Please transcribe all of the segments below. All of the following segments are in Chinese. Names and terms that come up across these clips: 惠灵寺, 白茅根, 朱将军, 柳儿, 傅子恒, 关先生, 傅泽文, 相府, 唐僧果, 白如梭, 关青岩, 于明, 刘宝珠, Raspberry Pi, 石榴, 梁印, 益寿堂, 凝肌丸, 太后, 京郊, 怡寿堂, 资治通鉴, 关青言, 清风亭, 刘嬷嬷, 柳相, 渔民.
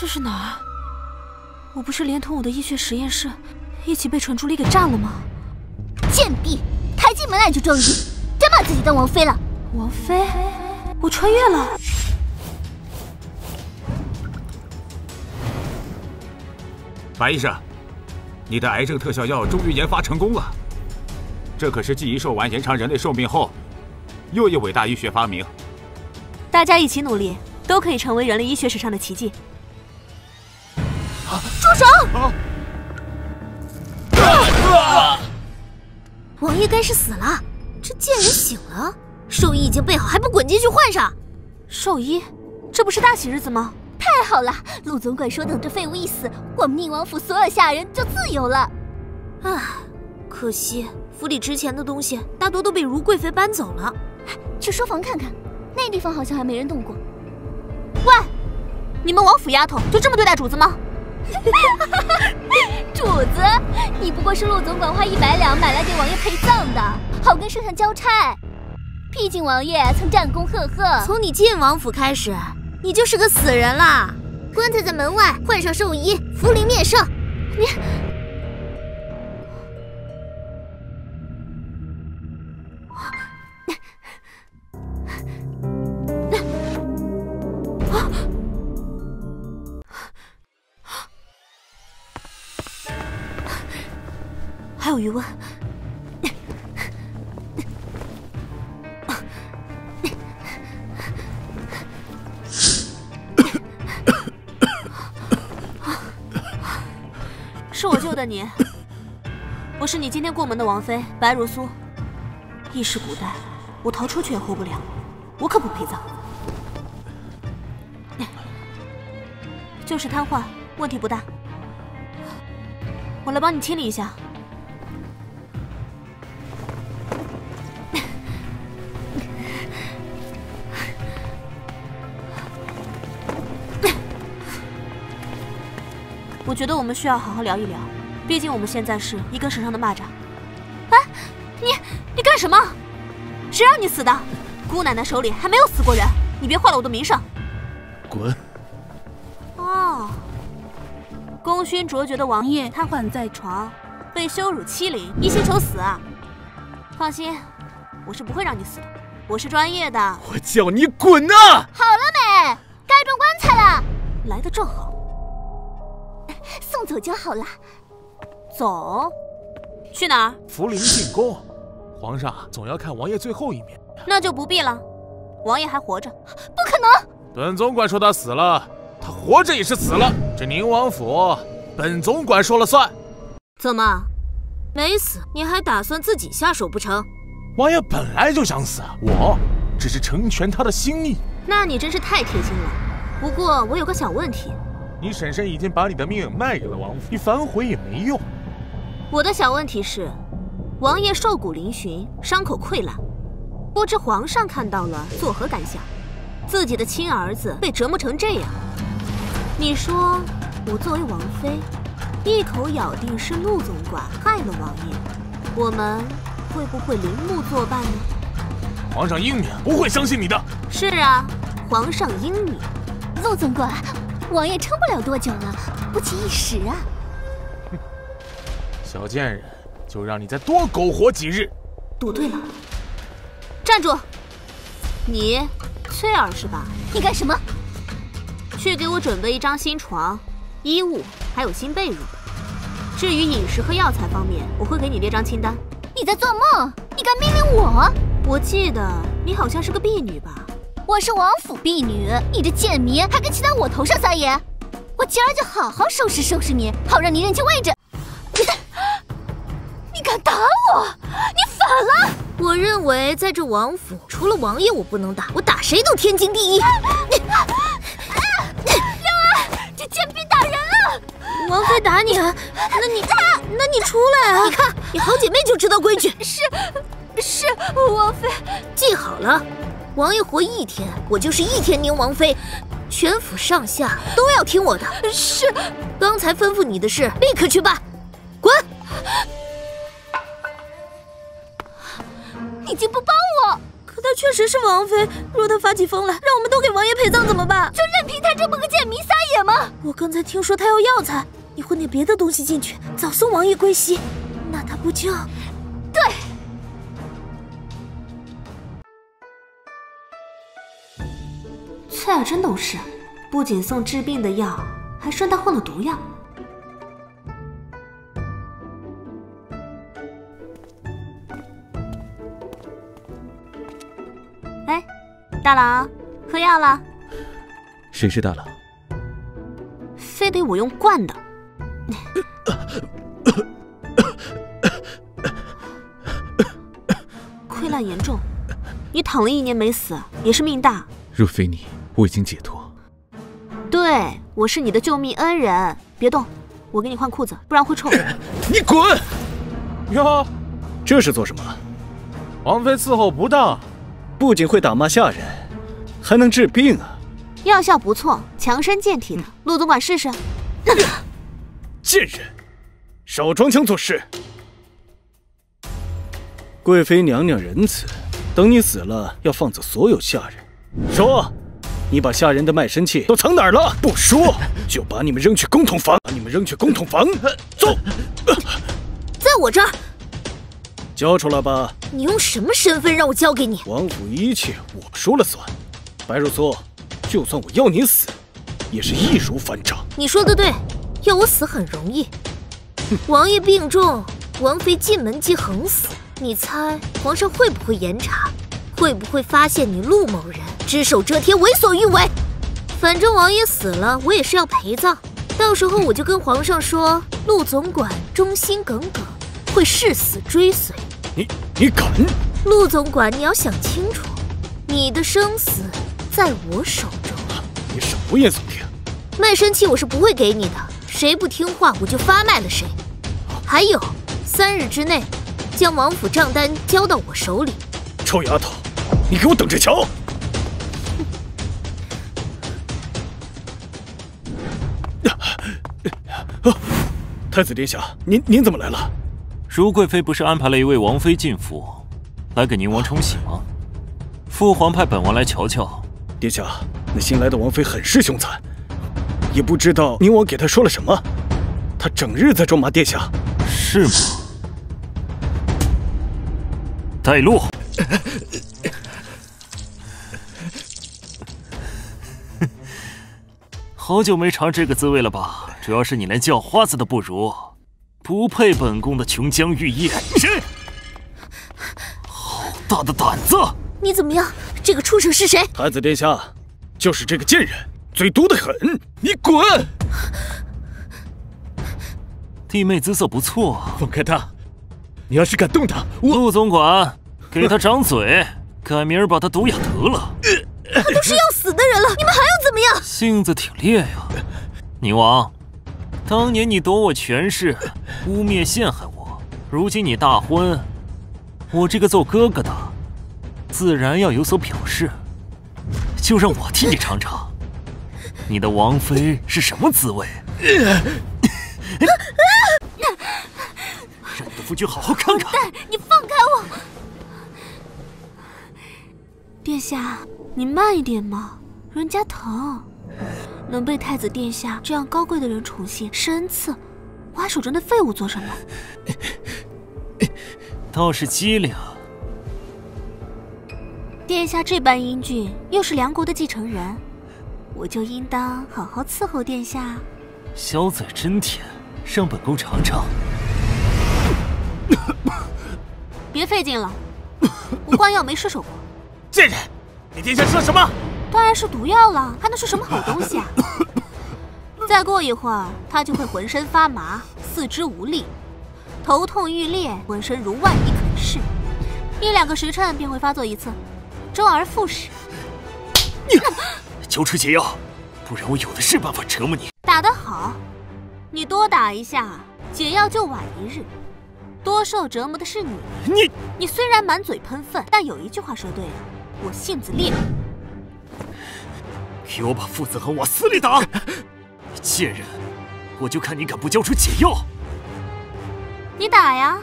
这是哪儿？我不是连同我的医学实验室一起被蠢猪狸给占了吗？贱婢，开进门来就装逼，真把自己当王妃了？王妃？我穿越了。 白医生，你的癌症特效药终于研发成功了，这可是继益寿丸延长人类寿命后又一伟大医学发明。大家一起努力，都可以成为人类医学史上的奇迹。住手！王爷该是死了，这贱人醒了，寿衣已经备好，还不滚进去换上？寿衣，这不是大喜日子吗？ 太好了，陆总管说，等这废物一死，我们宁王府所有下人就自由了。唉，可惜府里值钱的东西大多都被如贵妃搬走了。去书房看看，那地方好像还没人动过。喂，你们王府丫头就这么对待主子吗？主子，你不过是陆总管花100两买来给王爷陪葬的，好跟圣上交差。毕竟王爷曾战功赫赫，从你进王府开始。 你就是个死人啦！棺材在门外，换上寿衣，扶灵灭圣。你，还有余温。 是我救的你，我是你今天过门的王妃白如酥。亦是古代，我逃出去也活不了，我可不陪葬。就是瘫痪，问题不大。我来帮你清理一下。我觉得我们需要好好聊一聊，毕竟我们现在是一根绳上的蚂蚱。哎，你干什么？谁让你死的？姑奶奶手里还没有死过人，你别坏了我的名声。滚！哦，功勋卓绝的王爷瘫痪在床，被羞辱欺凌，一心求死。放心，我是不会让你死的，我是专业的。我叫你滚啊！好了没？该装棺材了。来得正好。 送走就好了。走，去哪儿？福陵进宫，皇上总要看王爷最后一面。那就不必了，王爷还活着。不可能！本总管说他死了，他活着也是死了。这宁王府，本总管说了算。怎么，没死？你还打算自己下手不成？王爷本来就想死，我只是成全他的心意。那你真是太贴心了。不过我有个小问题。 你婶婶已经把你的命卖给了王府，你反悔也没用。我的小问题是，王爷瘦骨嶙峋，伤口溃烂，不知皇上看到了作何感想？自己的亲儿子被折磨成这样，你说我作为王妃，一口咬定是陆总管害了王爷，我们会不会陵墓作伴呢？皇上英明，不会相信你的。是啊，皇上英明，陆总管。 王爷撑不了多久了，不急一时啊！小贱人，就让你再多苟活几日。赌对了，站住！你翠儿是吧？你干什么？去给我准备一张新床、衣物，还有新被褥。至于饮食和药材方面，我会给你列张清单。你在做梦！你敢命令我？我记得你好像是个婢女吧？ 我是王府婢女，你这贱民还敢骑到我头上撒野！我今儿就好好收拾收拾你，好让你认清位置。你敢打我？你反了！我认为在这王府，除了王爷我不能打，我打谁都天经地义。六儿，这贱婢打人了！王妃打你啊？那你出来啊！你看，你好姐妹就知道规矩。是，王妃。记好了。 王爷活一天，我就是一天宁王妃，全府上下都要听我的。是，刚才吩咐你的事，立刻去办。滚！你竟不帮我！可他她确实是王妃，若她发起疯来，让我们都给王爷陪葬怎么办？就任凭她这么个贱民撒野吗？我刚才听说她要药材，你混点别的东西进去，早送王爷归西，那她不就……对。 翠儿真懂事，不仅送治病的药，还顺带换了毒药。哎，大郎，喝药了？谁是大郎？非得我用灌的。溃烂严重，你躺了1年没死，也是命大。若非你。 我已经解脱，对我是你的救命恩人。别动，我给你换裤子，不然会臭。你滚！哟，这是做什么？王妃伺候不当，不仅会打骂下人，还能治病啊！药效不错，强身健体的。陆总管试试。贱人，少装腔作势。贵妃娘娘仁慈，等你死了要放走所有下人。说。 你把下人的卖身契都藏哪儿了？不说，就把你们扔去公同房，把你们扔去公同房。走，在我这儿，交出来吧。你用什么身份让我交给你？王府一切我说了算。白若梭，就算我要你死，也是易如反掌。你说的对，要我死很容易。王爷病重，王妃进门即横死，你猜皇上会不会严查？ 会不会发现你陆某人只手遮天、为所欲为？反正王爷死了，我也是要陪葬，到时候我就跟皇上说，陆总管忠心耿耿，会誓死追随。你敢？陆总管，你要想清楚，你的生死在我手中。你少胡言耸听！卖身契我是不会给你的，谁不听话我就发卖了谁。还有3日之内，将王府账单交到我手里。臭丫头！ 你给我等着瞧！太子殿下，您怎么来了？如贵妃不是安排了一位王妃进府，来给宁王冲喜吗？父皇派本王来瞧瞧。殿下，那新来的王妃很是凶残，也不知道宁王给她说了什么，她整日在咒骂殿下。是吗？带路。好久没尝这个滋味了吧？主要是你连叫花子都不如，不配本宫的琼浆玉液。谁？好大的胆子！你怎么样？这个畜生是谁？太子殿下，就是这个贱人，嘴毒得很。你滚！弟妹姿色不错，放开她！你要是敢动她，我陆总管给她掌嘴，改明儿把她毒哑得了。 他都是要死的人了，你们还要怎么样？性子挺烈呀，宁王。当年你夺我权势，污蔑陷害我，如今你大婚，我这个做哥哥的，自然要有所表示。就让我替你尝尝，你的王妃是什么滋味？让你的夫君好好看看。你放开我！殿下。 你慢一点嘛，人家疼。能被太子殿下这样高贵的人宠幸是恩赐，我还手中的废物做什么？倒是机灵。殿下这般英俊，又是梁国的继承人，我就应当好好伺候殿下。小嘴真甜，让本宫尝尝。别费劲了，我换药没失手过。贱人！ 你殿下吃了什么？当然是毒药了，还能是什么好东西啊！再过一会儿，他就会浑身发麻，四肢无力，头痛欲裂，浑身如万蚁啃噬，1-2个时辰便会发作一次，周而复始。求出解药，不然我有的是办法折磨你。打得好，你多打一下，解药就晚1日。 多受折磨的是你。你虽然满嘴喷粪，但有一句话说对了，我性子烈。给我把父子横往死里打！贱人，我就看你敢不交出解药！你打呀，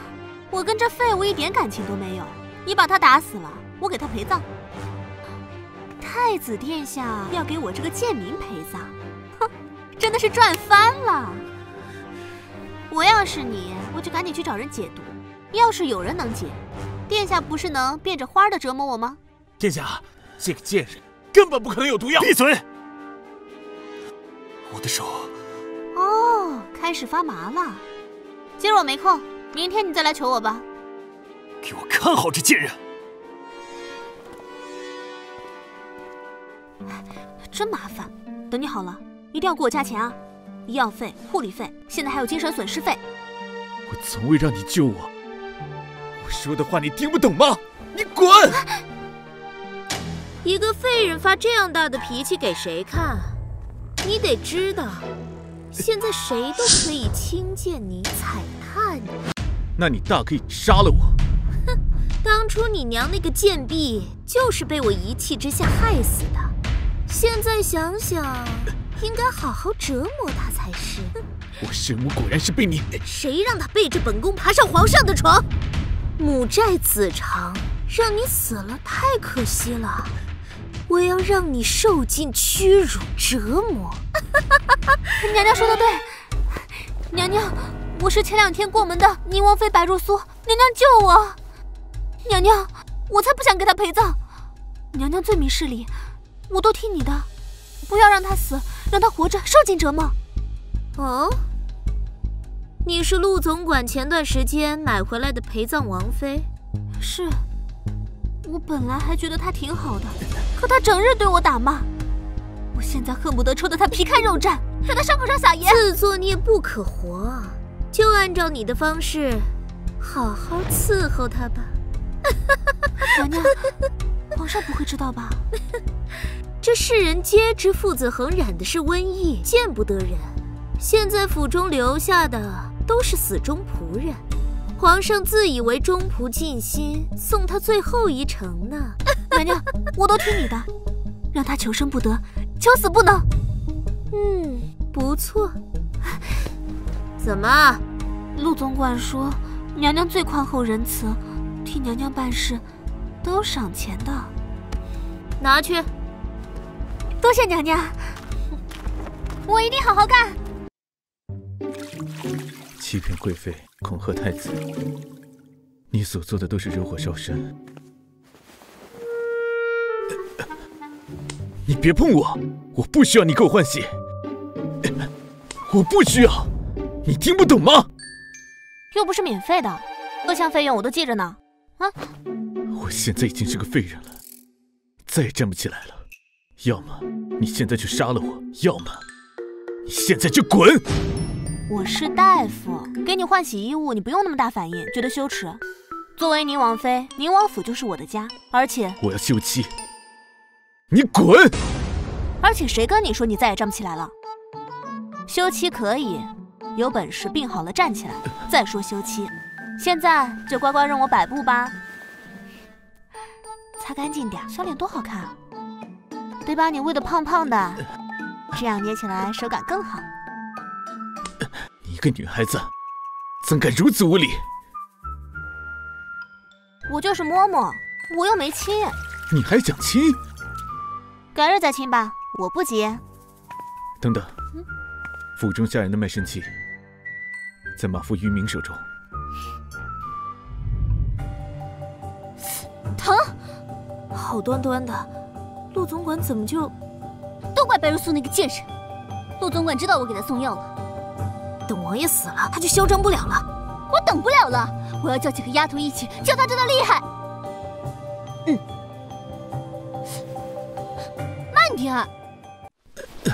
我跟这废物一点感情都没有。你把他打死了，我给他陪葬。太子殿下要给我这个贱民陪葬，哼，真的是赚翻了。我要是你，我就赶紧去找人解毒。要是有人能解，殿下不是能变着花的折磨我吗？殿下，这个贱人根本不可能有毒药。闭嘴！我的手。哦，开始发麻了。今儿我没空，明天你再来求我吧。给我看好这贱人！ 真麻烦，等你好了，一定要给我加钱啊！医药费、护理费，现在还有精神损失费。我从未让你救我，我说的话你听不懂吗？你滚！一个废人发这样大的脾气给谁看？你得知道，现在谁都可以轻贱你、踩踏你。那你大可以杀了我。哼，当初你娘那个贱婢就是被我一气之下害死的。 现在想想，应该好好折磨他才是。我生母果然是被你……谁让他背着本宫爬上皇上的床？母债子偿，让你死了太可惜了。我要让你受尽屈辱折磨。娘娘说的对，娘娘，我是前两天过门的宁王妃白若苏，娘娘救我。娘娘，我才不想给她陪葬。娘娘最明事理。 我都听你的，不要让他死，让他活着受尽折磨。哦，你是陆总管前段时间买回来的陪葬王妃？是，我本来还觉得她挺好的，可她整日对我打骂，我现在恨不得抽得她皮开肉绽，在她伤口上撒盐。自作孽不可活，就按照你的方式，好好伺候她吧。娘娘，皇上不会知道吧？ 这世人皆知父子恒染的是瘟疫，见不得人。现在府中留下的都是死忠仆人，皇上自以为忠仆尽心，送他最后一程呢。娘娘，我都听你的，让他求生不得，求死不能。嗯，不错。怎么？陆总管说，娘娘最宽厚仁慈，替娘娘办事都赏钱的。拿去。 多谢娘娘，我一定好好干。欺骗贵妃，恐吓太子，你所做的都是惹火烧身。你别碰我，我不需要你给我换血，我不需要，你听不懂吗？又不是免费的，各项费用我都记着呢。啊！我现在已经是个废人了，再也站不起来了。 要么你现在去杀了我，要么你现在就滚！我是大夫，给你换洗衣物，你不用那么大反应，觉得羞耻。作为宁王妃，宁王府就是我的家，而且我要休妻。你滚！而且谁跟你说你再也站不起来了？休妻可以，有本事病好了站起来再说休妻。现在就乖乖任我摆布吧。擦干净点，小脸多好看啊！ 得把你喂得胖胖的，这样捏起来手感更好。你一个女孩子，怎敢如此无礼？我就是嬷嬷，我又没亲。你还想亲？改日再亲吧，我不急。等等，府中下人的卖身契在马夫于明手中。疼，好端端的。 陆总管怎么就？都怪白如素那个贱人！陆总管知道我给他送药了，等王爷死了，他就嚣张不了了。我等不了了，我要叫几个丫头一起教他这道厉害。嗯，慢点儿。来，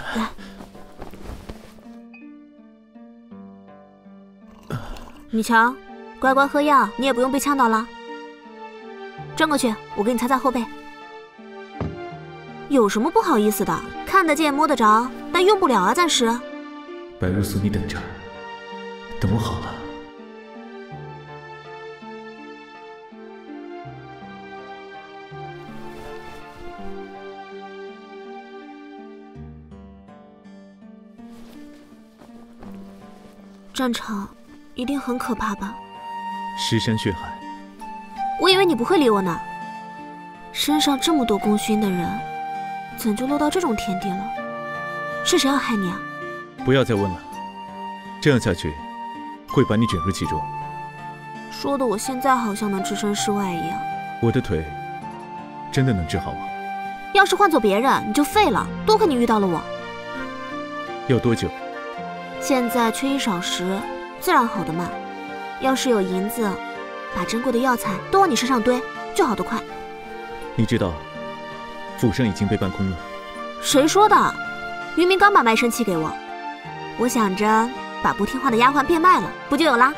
你瞧，乖乖喝药，你也不用被呛到了。转过去，我给你擦擦后背。 有什么不好意思的？看得见摸得着，但用不了啊，暂时。白如素，你等着，等我好了。战场一定很可怕吧？尸山血海。我以为你不会理我呢。身上这么多功勋的人，怎就落到这种田地了？是谁要害你啊？不要再问了，这样下去会把你卷入其中。说的我现在好像能置身事外一样。我的腿真的能治好吗？要是换做别人，你就废了。多亏你遇到了我。要多久？现在缺衣少食，自然好得慢。要是有银子，把珍贵的药材都往你身上堆，就好得快。 你知道，府上已经被搬空了。谁说的？渔民刚把卖身契给我，我想着把不听话的丫鬟变卖了，不就有啦？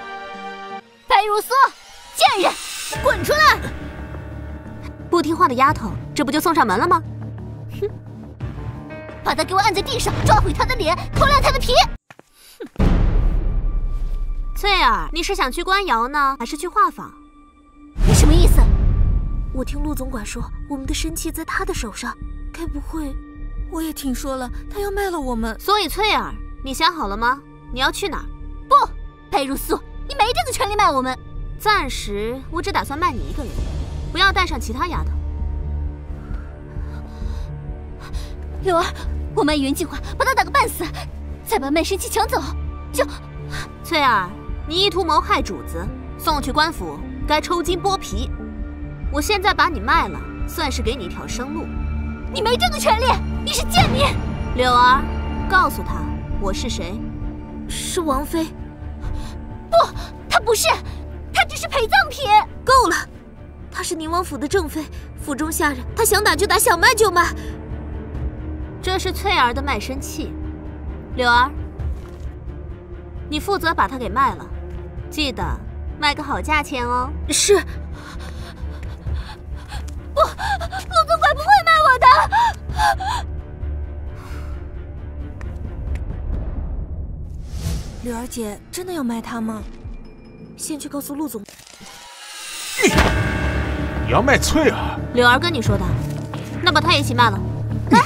白如梭，贱人，滚出来！不听话的丫头，这不就送上门了吗？哼！把她给我按在地上，抓毁她的脸，抠烂她的皮！哼！翠儿，你是想去官窑呢，还是去画坊？你什么意思？ 我听陆总管说，我们的身契在他的手上，该不会……我也听说了，他要卖了我们。所以翠儿，你想好了吗？你要去哪儿？不，裴如素，你没这个权利卖我们。暂时，我只打算卖你一个人，不要带上其他丫头。柳儿，我们按原计划把她打个半死，再把卖身契抢走，就……翠儿，你意图谋害主子，送去官府该抽筋剥皮。 我现在把你卖了，算是给你一条生路。你没这个权利，你是贱民！柳儿，告诉他我是谁。是王妃。不，她不是，她只是陪葬品。够了，她是宁王府的正妃，府中下人，她想打就打，想卖就卖。这是翠儿的卖身契，柳儿，你负责把她给卖了，记得卖个好价钱哦。是。 不，陆总管不会卖我的。柳儿姐真的要卖他吗？先去告诉陆总。你要卖翠儿？柳儿跟你说的，那把她一起卖了。来，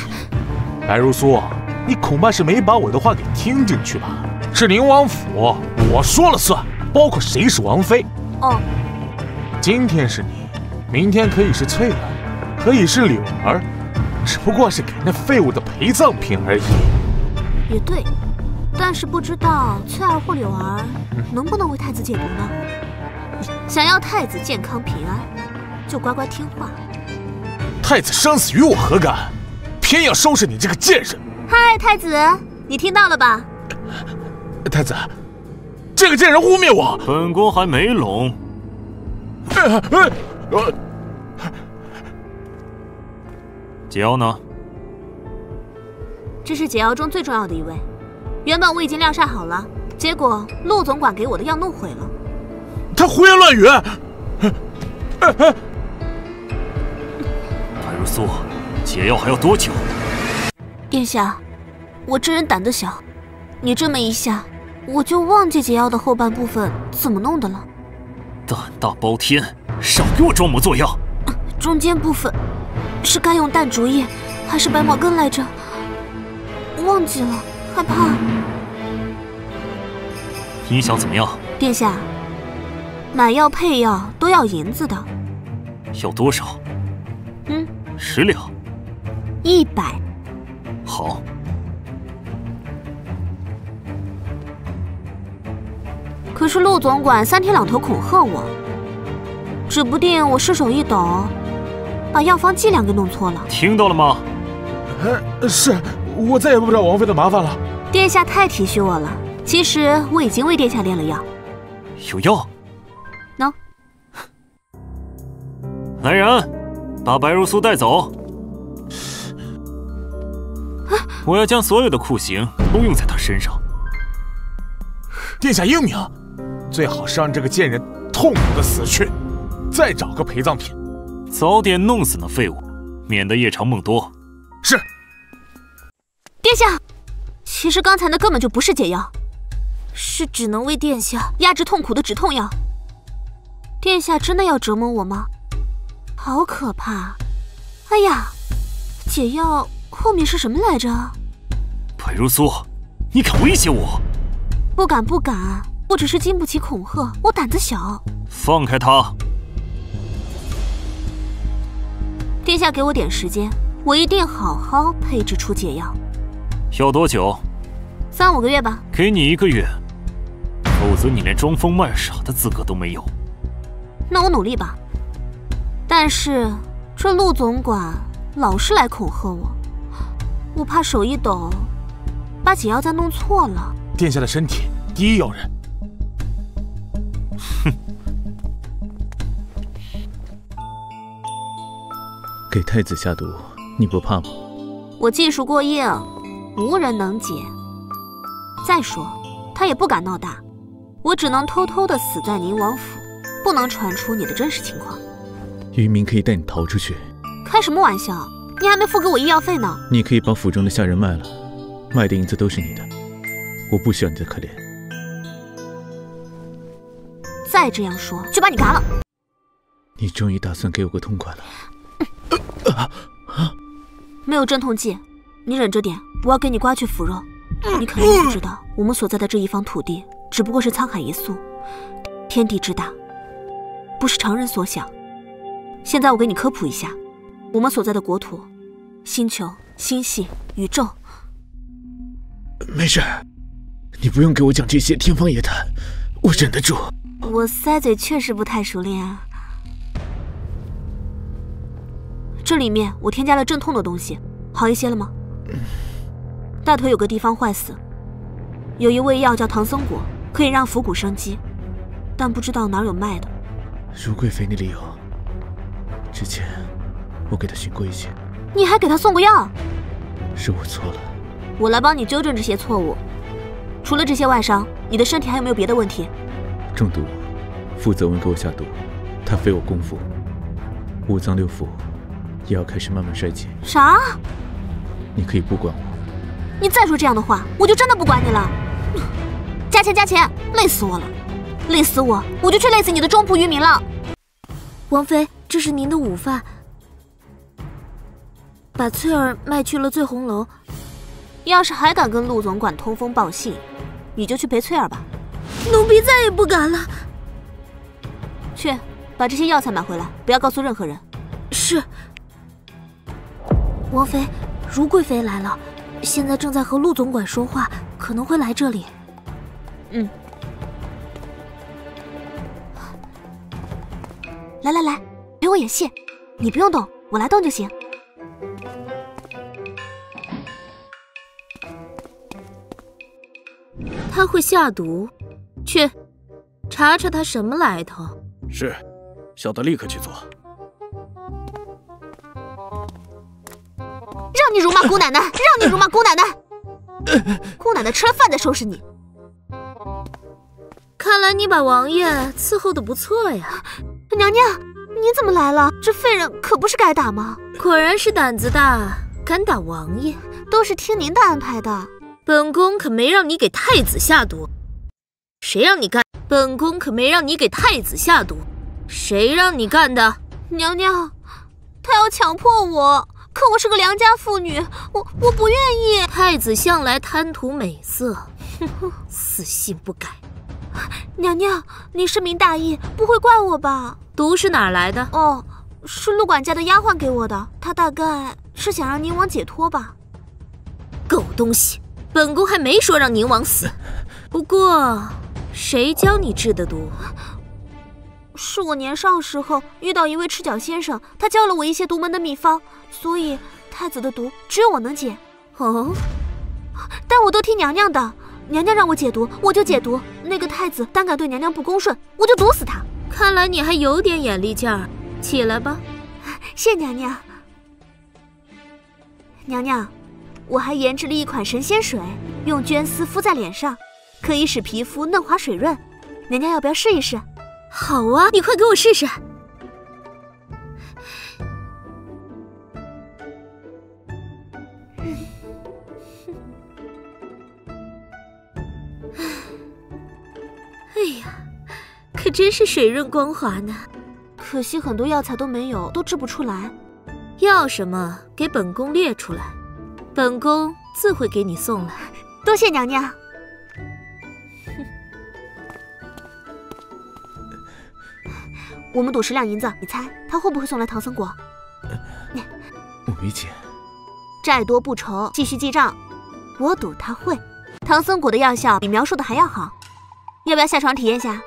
白如苏，你恐怕是没把我的话给听进去吧？是宁王府，我说了算，包括谁是王妃。哦，今天是你。 明天可以是翠儿，可以是柳儿，只不过是给那废物的陪葬品而已。也对，但是不知道翠儿或柳儿能不能为太子解毒呢？想要太子健康平安，就乖乖听话。太子生死与我何干？偏要收拾你这个贱人！嗨，太子，你听到了吧？太子，这个贱人污蔑我，本宫还没聋。解药呢？这是解药中最重要的一味。原本我已经晾晒好了，结果陆总管给我的药弄毁了。他胡言乱语！白如苏，解药还要多久？殿下，我这人胆子小，你这么一下，我就忘记解药的后半部分怎么弄的了。胆大包天！ 少给我装模作样！中间部分是该用淡竹叶还是白茅根来着？忘记了，害怕。你想怎么样？殿下，买药配药都要银子的。要多少？嗯，10两。100。好。可是陆总管3天2头恐吓我。 指不定我失手一抖，把药方剂量给弄错了。听到了吗？是我再也不找王妃的麻烦了。殿下太体恤我了。其实我已经为殿下炼了药。有药？喏。来人，把白如苏带走。我要将所有的酷刑都用在她身上。殿下英明，最好是让这个贱人痛苦的死去。 再找个陪葬品，早点弄死那废物，免得夜长梦多。是。殿下，其实刚才那根本就不是解药，是只能为殿下压制痛苦的止痛药。殿下真的要折磨我吗？好可怕！哎呀，解药后面是什么来着？裴如苏，你敢威胁我？不敢不敢，我只是经不起恐吓，我胆子小。放开他！殿下给我点时间，我一定好好配制出解药。要多久？3、5个月吧。给你1个月，否则你连装疯卖傻的资格都没有。那我努力吧。但是这陆总管老是来恐吓我，我怕手一抖，把解药再弄错了。殿下的身体第一要人。哼。 给太子下毒，你不怕吗？我技术过硬，无人能解。再说，他也不敢闹大，我只能偷偷的死在宁王府，不能传出你的真实情况。渔民可以带你逃出去。开什么玩笑？你还没付给我医药费呢。你可以把府中的下人卖了，卖的银子都是你的。我不需要你的可怜。再这样说，就把你嘎了。你终于打算给我个痛快了。 没有镇痛剂，你忍着点，我要给你刮去腐肉。你肯定不知道，我们所在的这一方土地只不过是沧海一粟，天地之大，不是常人所想。现在我给你科普一下，我们所在的国土、星球、星系、宇宙。没事，你不用给我讲这些天方夜谭，我忍得住。我塞嘴确实不太熟练啊。 这里面我添加了镇痛的东西，好一些了吗？大腿有个地方坏死，有一味药叫唐僧果，可以让腹骨生机，但不知道哪有卖的。如贵妃那里有，之前我给她寻过一些。你还给她送过药？是我错了，我来帮你纠正这些错误。除了这些外伤，你的身体还有没有别的问题？中毒，负责人给我下毒，他非我功夫，五脏六腑。 也要开始慢慢衰竭。啥？你可以不管我。你再说这样的话，我就真的不管你了。加钱加钱，累死我了！累死我，我就去累死你的中仆渔民了。王妃，这是您的午饭，把翠儿卖去了醉红楼。要是还敢跟陆总管通风报信，你就去陪翠儿吧。奴婢再也不敢了。去，把这些药材买回来，不要告诉任何人。是。 王妃，如贵妃来了，现在正在和陆总管说话，可能会来这里。嗯，来来来，陪我演戏，你不用动，我来动就行。他会下毒，去查查他什么来头。是，小的立刻去做。 让你辱骂姑奶奶！让你辱骂姑奶奶！姑奶奶吃了饭再收拾你。看来你把王爷伺候的不错呀。娘娘，你怎么来了？这废人可不是该打吗？果然是胆子大，敢打王爷，都是听您的安排的。本宫可没让你给太子下毒，谁让你干？本宫可没让你给太子下毒，谁让你干的？娘娘，他要强迫我。 可我是个良家妇女，我不愿意。太子向来贪图美色，死性不改。娘娘，你深明大义，不会怪我吧？毒是哪来的？哦，是陆管家的丫鬟给我的。她大概是想让宁王解脱吧。狗东西，本宫还没说让宁王死。不过，谁教你制的毒？ 是我年少时候遇到一位赤脚先生，他教了我一些独门的秘方，所以太子的毒只有我能解。哦，但我都听娘娘的，娘娘让我解毒，我就解毒。那个太子胆敢对娘娘不恭顺，我就毒死他。看来你还有点眼力劲儿，起来吧。谢娘娘。娘娘，我还研制了一款神仙水，用绢丝敷在脸上，可以使皮肤嫩滑水润。娘娘要不要试一试？ 好啊，你快给我试试。哎呀，可真是水润光滑呢。可惜很多药材都没有，都制不出来。要什么给本宫列出来，本宫自会给你送来。多谢娘娘。 我们赌10两银子，你猜他会不会送来唐僧果？我没钱，债多不愁，继续记账。我赌他会。唐僧谷的药效比描述的还要好，要不要下床体验下？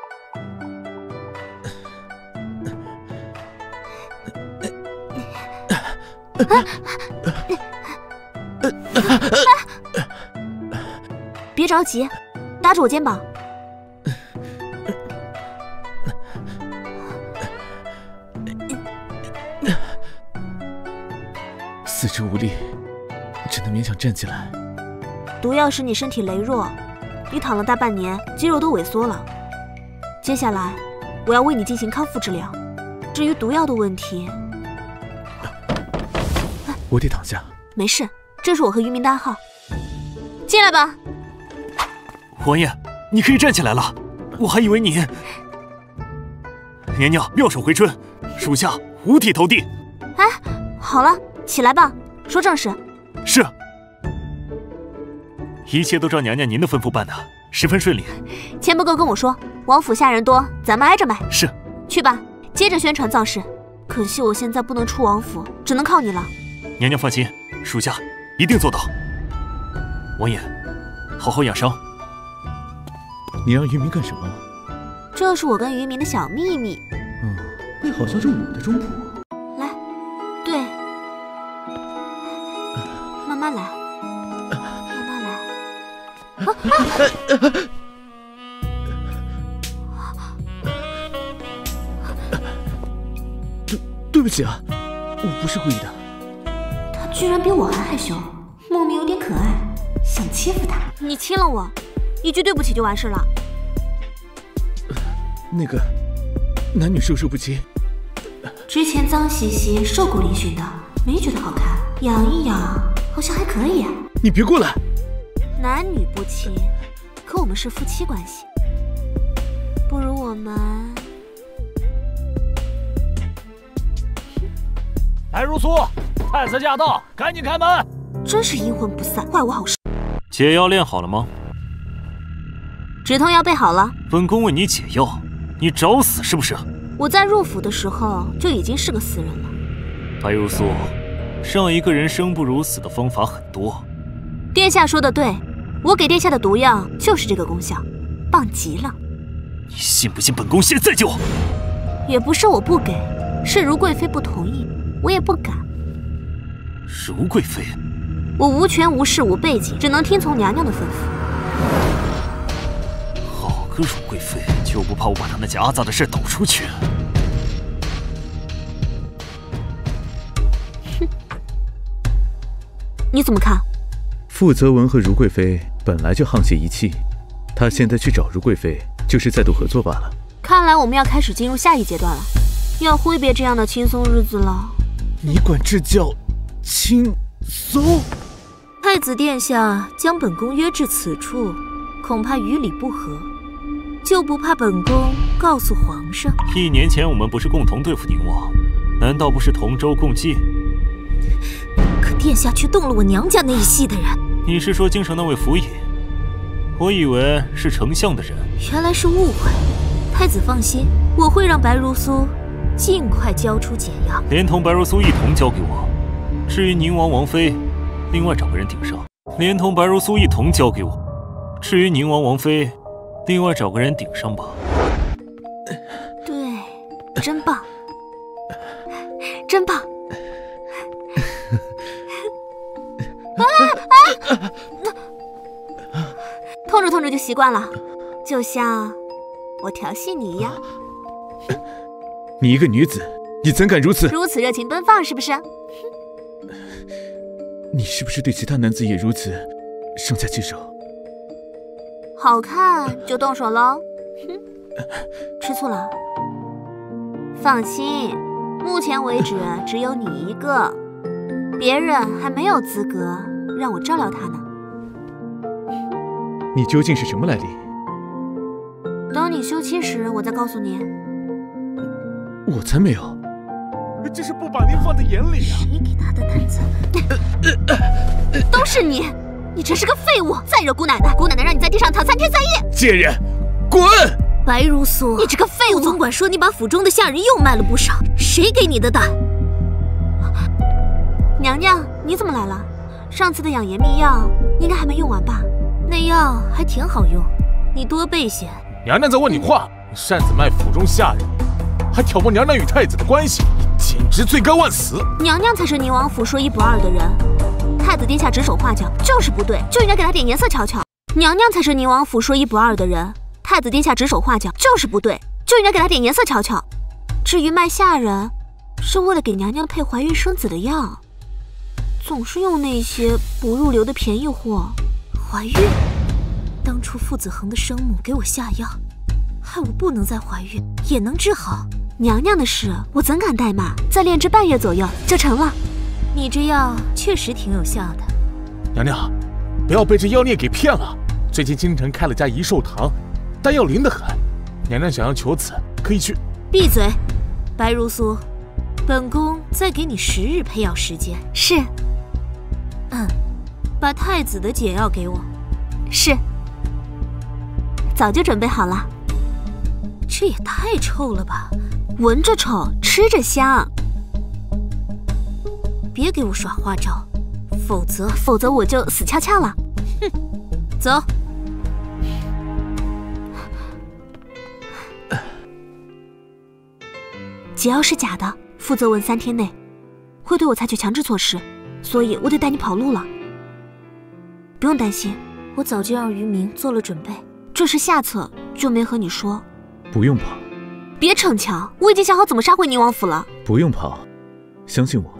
别着急，搭着我肩膀。 四肢无力，只能勉强站起来。毒药使你身体羸弱，你躺了大半年，肌肉都萎缩了。接下来，我要为你进行康复治疗。至于毒药的问题，我得躺下。没事，这是我和渔民的暗号。进来吧。王爷，你可以站起来了，我还以为你……娘娘妙手回春，属下五体投地。哎，好了。 起来吧，说正事。是，一切都照娘娘您的吩咐办的，十分顺利。钱不够跟我说，王府下人多，咱们挨着买。是，去吧，接着宣传造势。可惜我现在不能出王府，只能靠你了。娘娘放心，属下一定做到。王爷，好好养伤。你让渔民干什么？这是我跟渔民的小秘密。嗯，那好像是我的中谱。 慢慢来，慢慢来。对不起啊，我不是故意的。他居然比我还害羞，莫名有点可爱，想欺负他。你亲了我，一句对不起就完事了。那个，男女授受不亲。之前脏兮兮、瘦骨嶙峋的，没觉得好看，养一养。 好像还可以啊！你别过来！男女不亲，可我们是夫妻关系。不如我们来如酥，太子驾到，赶紧开门！真是阴魂不散，怪我好事。解药练好了吗？止痛药备好了。本宫为你解药，你找死是不是？我在入府的时候就已经是个死人了。白如酥。 上一个人生不如死的方法很多，殿下说的对，我给殿下的毒药就是这个功效，棒极了。你信不信本宫现在就？也不是我不给，是如贵妃不同意，我也不敢。如贵妃，我无权无势无背景，只能听从娘娘的吩咐。好个如贵妃，就不怕我把她那家阿杂的事抖出去？ 你怎么看？傅泽文和如贵妃本来就沆瀣一气，他现在去找如贵妃，就是再度合作罢了。看来我们要开始进入下一阶段了，要挥别这样的轻松日子了。你管这叫轻松？太子殿下将本宫约至此处，恐怕于理不合，就不怕本宫告诉皇上？1年前我们不是共同对付宁王，难道不是同舟共济？ 可殿下却动了我娘家那一系的人。你是说京城那位府尹？我以为是丞相的人。原来是误会。太子放心，我会让白如酥尽快交出解药，连同白如酥一同交给我。至于宁王王妃，另外找个人顶上。连同白如酥一同交给我。至于宁王王妃，另外找个人顶上吧。对，真棒，真棒。 痛着痛着就习惯了，就像我调戏你一样。你一个女子，你怎敢如此热情奔放？是不是？你是不是对其他男子也如此上下其手？好看就动手喽！吃醋了？放心，目前为止只有你一个。 别人还没有资格让我照料他呢。你究竟是什么来历？等你休妻时，我再告诉你。我才没有！这是不把您放在眼里啊！谁给他的胆子？都是你！你真是个废物！再惹姑奶奶，姑奶奶让你在地上躺3天3夜！贱人，滚！白如酥，你这个废物！总管说你把府中的下人又卖了不少，谁给你的胆？ 啊娘娘，你怎么来了？上次的养颜秘药应该还没用完吧？那药还挺好用，你多备些。娘娘在问你话，你擅自卖府中下人，还挑拨娘娘与太子的关系，简直罪该万死。娘娘才是宁王府说一不二的人，太子殿下指手画脚就是不对，就应该给他点颜色瞧瞧。娘娘才是宁王府说一不二的人，太子殿下指手画脚就是不对，就应该给他点颜色瞧瞧。至于卖下人，是为了给娘娘配怀孕生子的药。 总是用那些不入流的便宜货。怀孕，当初傅子恒的生母给我下药，害我不能再怀孕，也能治好。娘娘的事，我怎敢怠慢？再炼制半月左右就成了。你这药确实挺有效的。娘娘，不要被这妖孽给骗了。最近京城开了家怡寿堂，丹药灵得很。娘娘想要求子，可以去。闭嘴，白如酥，本宫再给你10日配药时间。是。 嗯，把太子的解药给我。是，早就准备好了。这也太臭了吧！闻着臭，吃着香。别给我耍花招，否则我就死翘翘了。哼，走。解药是假的，负责文3天内会对我采取强制措施。 所以我得带你跑路了，不用担心，我早就让于明做了准备。这是下策，就没和你说。不用跑，别逞强，我已经想好怎么杀回宁王府了。不用跑，相信我。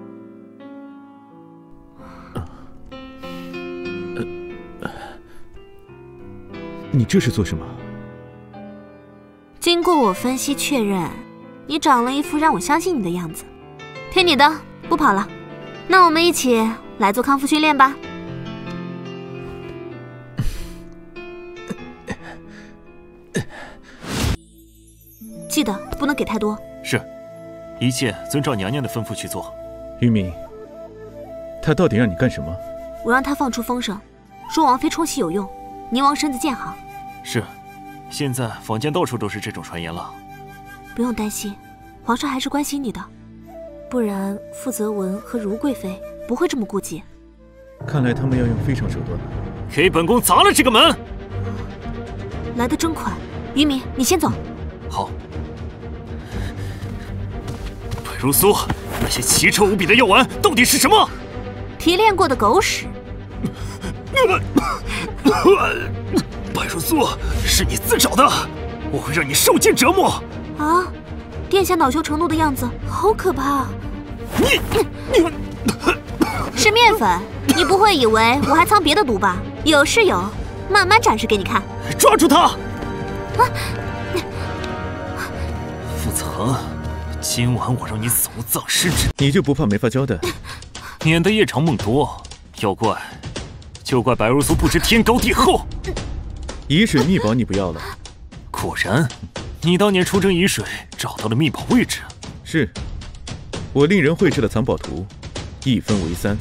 你这是做什么？经过我分析确认，你长了一副让我相信你的样子。听你的，不跑了。 那我们一起来做康复训练吧。记得不能给太多。是，一切遵照娘娘的吩咐去做。于明，他到底让你干什么？我让他放出风声，说王妃冲喜有用，宁王身子健好。是，现在坊间到处都是这种传言了。不用担心，皇上还是关心你的。 不然，傅泽文和如贵妃不会这么顾忌。看来他们要用非常手段。给本宫砸了这个门！来得真快，于明，你先走。好。白如酥，那些奇臭无比的药丸到底是什么？提炼过的狗屎。白如酥，是你自找的，我会让你受尽折磨。啊！ 殿下恼羞成怒的样子好可怕啊！你是面粉，你不会以为我还藏别的毒吧？有是有，慢慢展示给你看。抓住他！啊！傅子恒，今晚我让你死无葬身之地！你就不怕没法交代？免得夜长梦多，要怪就怪白如酥不知天高地厚。遗水秘宝你不要了？果然。 你当年出征沂水，找到了秘宝位置。是，我令人绘制了藏宝图，1分为3，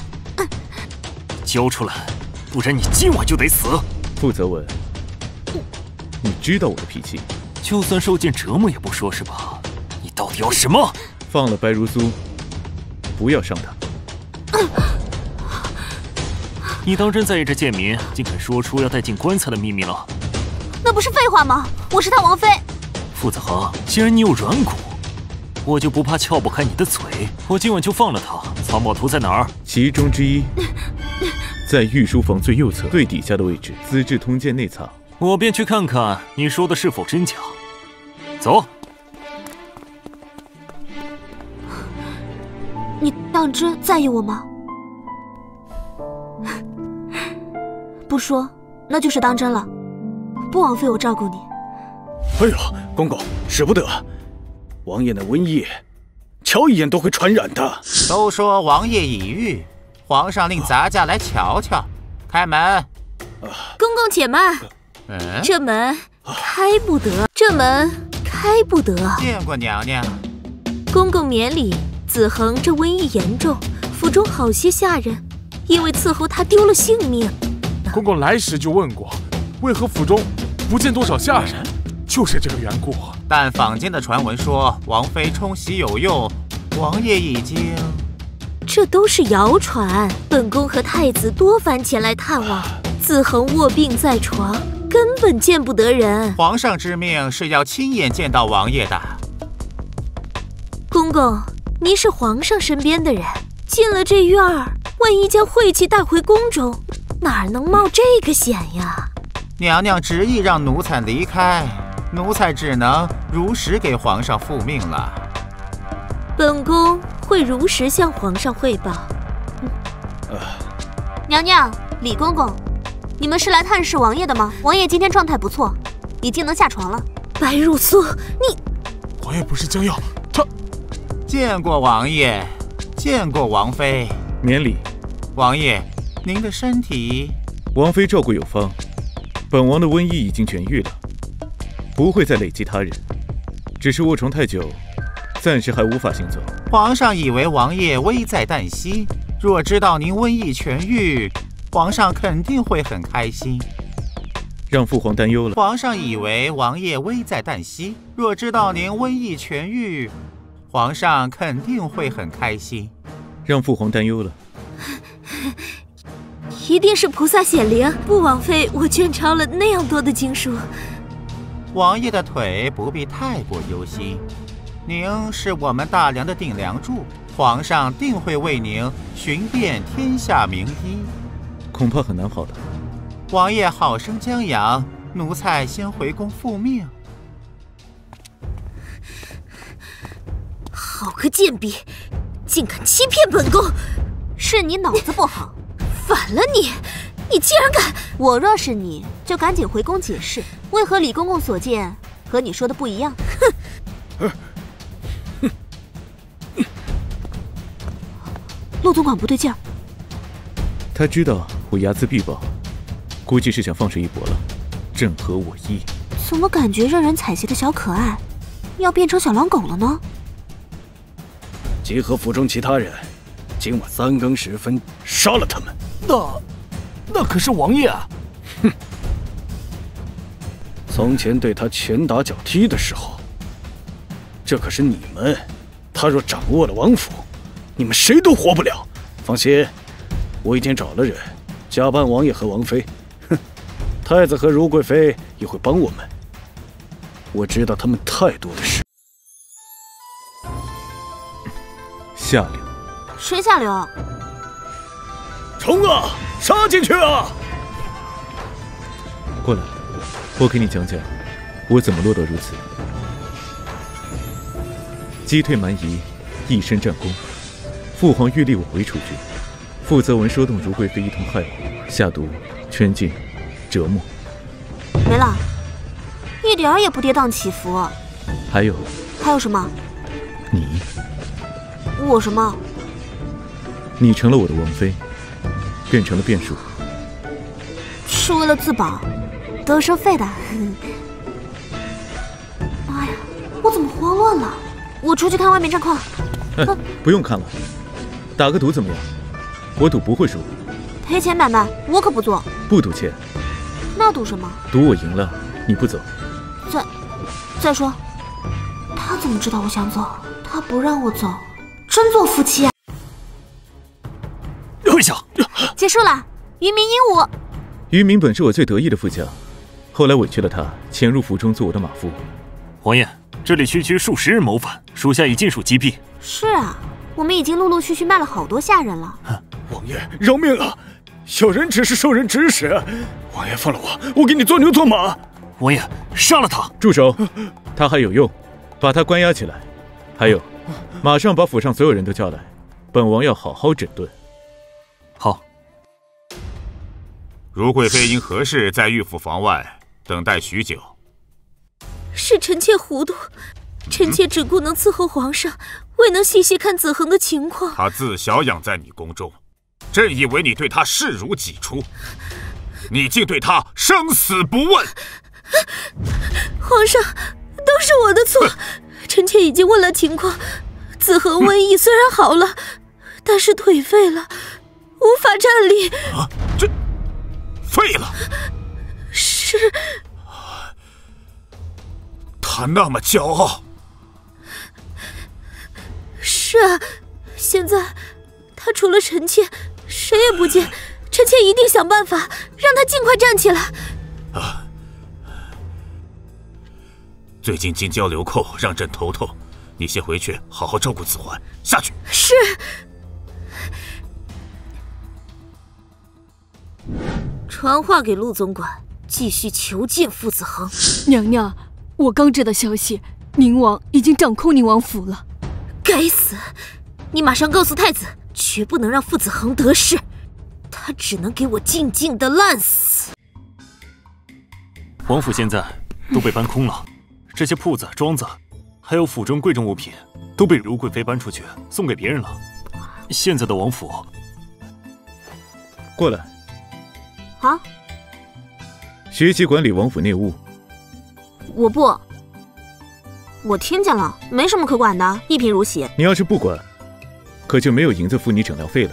交出来，不然你今晚就得死。傅泽文，你知道我的脾气，就算受尽折磨也不说是吧？你到底要什么？放了白如酥，不要伤他。你当真在意这贱民竟敢说出要带进棺材的秘密了？那不是废话吗？我是他王妃。 傅子恒，既然你有软骨，我就不怕撬不开你的嘴。我今晚就放了他。藏宝图在哪儿？其中之一，在御书房最右侧最底下的位置，《资治通鉴》内藏。我便去看看你说的是否真假。走。你当真在意我吗？不说，那就是当真了。不枉费我照顾你。 哎呦，公公，使不得！王爷那瘟疫，瞧一眼都会传染的。都说王爷已愈，皇上令咱家来瞧瞧。开门！公公且慢，这门开不得，这门开不得。见过娘娘。公公免礼，子恒这瘟疫严重，府中好些下人因为伺候他丢了性命。公公来时就问过，为何府中不见多少下人？ 就是这个缘故。但坊间的传闻说王妃冲洗有用，王爷已经这都是谣传。本宫和太子多番前来探望，自恒卧病在床，根本见不得人。皇上之命是要亲眼见到王爷的。公公，您是皇上身边的人，进了这院儿，万一将晦气带回宫中，哪能冒这个险呀？娘娘执意让奴才离开，奴才只能如实给皇上复命了。本宫会如实向皇上汇报。娘娘，李公公，你们是来探视王爷的吗？王爷今天状态不错，已经能下床了。白如苏，你……王爷不是将要……他见过王爷，见过王妃。免礼。王爷，您的身体……王妃照顾有方，本王的瘟疫已经痊愈了，不会再累及他人，只是卧床太久。 暂时还无法行走。皇上以为王爷危在旦夕，若知道您瘟疫痊愈，皇上肯定会很开心，让父皇担忧了。皇上以为王爷危在旦夕，若知道您瘟疫痊愈，皇上肯定会很开心，让父皇担忧了。一定是菩萨显灵，不枉费我卷抄了那样多的经书。王爷的腿不必太过忧心。 您是我们大梁的顶梁柱，皇上定会为您寻遍天下名医，恐怕很难好的。王爷好生将养，奴才先回宫复命。好个贱婢，竟敢欺骗本宫！是你脑子不好，反了你！你竟然敢！我若是你，就赶紧回宫解释，为何李公公所见和你说的不一样？哼！ 陆总管不对劲儿，他知道我睚眦必报，估计是想放水一搏了，正合我意。怎么感觉让人采撷的小可爱要变成小狼狗了呢？集合府中其他人，今晚3更时分杀了他们。那可是王爷啊！哼！从前对他拳打脚踢的时候，这可是你们。他若掌握了王府。 你们谁都活不了，放心，我已经找了人，假扮王爷和王妃，哼，太子和如贵妃也会帮我们。我知道他们太多的事。下流？谁下流？冲啊！杀进去啊！过来，我给你讲讲我怎么落到如此。击退蛮夷，一身战功。 父皇欲立我为储君，傅则文说动如贵妃一同害我，下毒、圈禁、折磨。没了，一点儿也不跌宕起伏。还有什么？你？我什么？你成了我的王妃，变成了变数。是为了自保，都收费的。妈呀，我怎么慌乱了？我出去看外面战况。哎，不用看了。 打个赌怎么样？我赌不会输。赔钱买卖我可不做。不赌钱。那赌什么？赌我赢了你不走。再说，他怎么知道我想走？他不让我走，真做夫妻啊！跪下。结束了，渔民鹦鹉。渔民本是我最得意的副将，后来委屈了他，潜入府中做我的马夫。王爷，这里区区数十人谋反，属下已尽数击毙。是啊。 我们已经陆陆续续卖了好多下人了。王爷，饶命啊！小人只是受人指使。王爷放了我，我给你做牛做马。王爷，杀了他！住手！他还有用，把他关押起来。还有，马上把府上所有人都叫来，本王要好好整顿。好。如贵妃因何事在御府房外等待许久？是臣妾糊涂，臣妾只顾能伺候皇上。 未能细细看子恒的情况。他自小养在你宫中，朕以为你对他视如己出，你竟对他生死不问。皇上，都是我的错，臣妾已经问了情况。子恒瘟疫虽然好了，但是腿废了，无法站立。啊，这废了？是。他那么骄傲。 是啊，现在他除了臣妾，谁也不见。臣妾一定想办法让他尽快站起来。啊！最近京郊流寇让朕头痛，你先回去好好照顾子桓。下去。是。 传话给陆总管，继续囚禁傅子恒。娘娘，我刚知道消息，宁王已经掌控宁王府了。该死！你马上告诉太子，绝不能让傅子恒得势，他只能给我静静的烂死。王府现在都被搬空了，这些铺子、庄子，还有府中贵重物品，都被如贵妃搬出去送给别人了。现在的王府，过来。 好，学习管理王府内务。我不，我听见了，没什么可管的，一贫如洗。你要是不管，可就没有银子付你诊疗费了。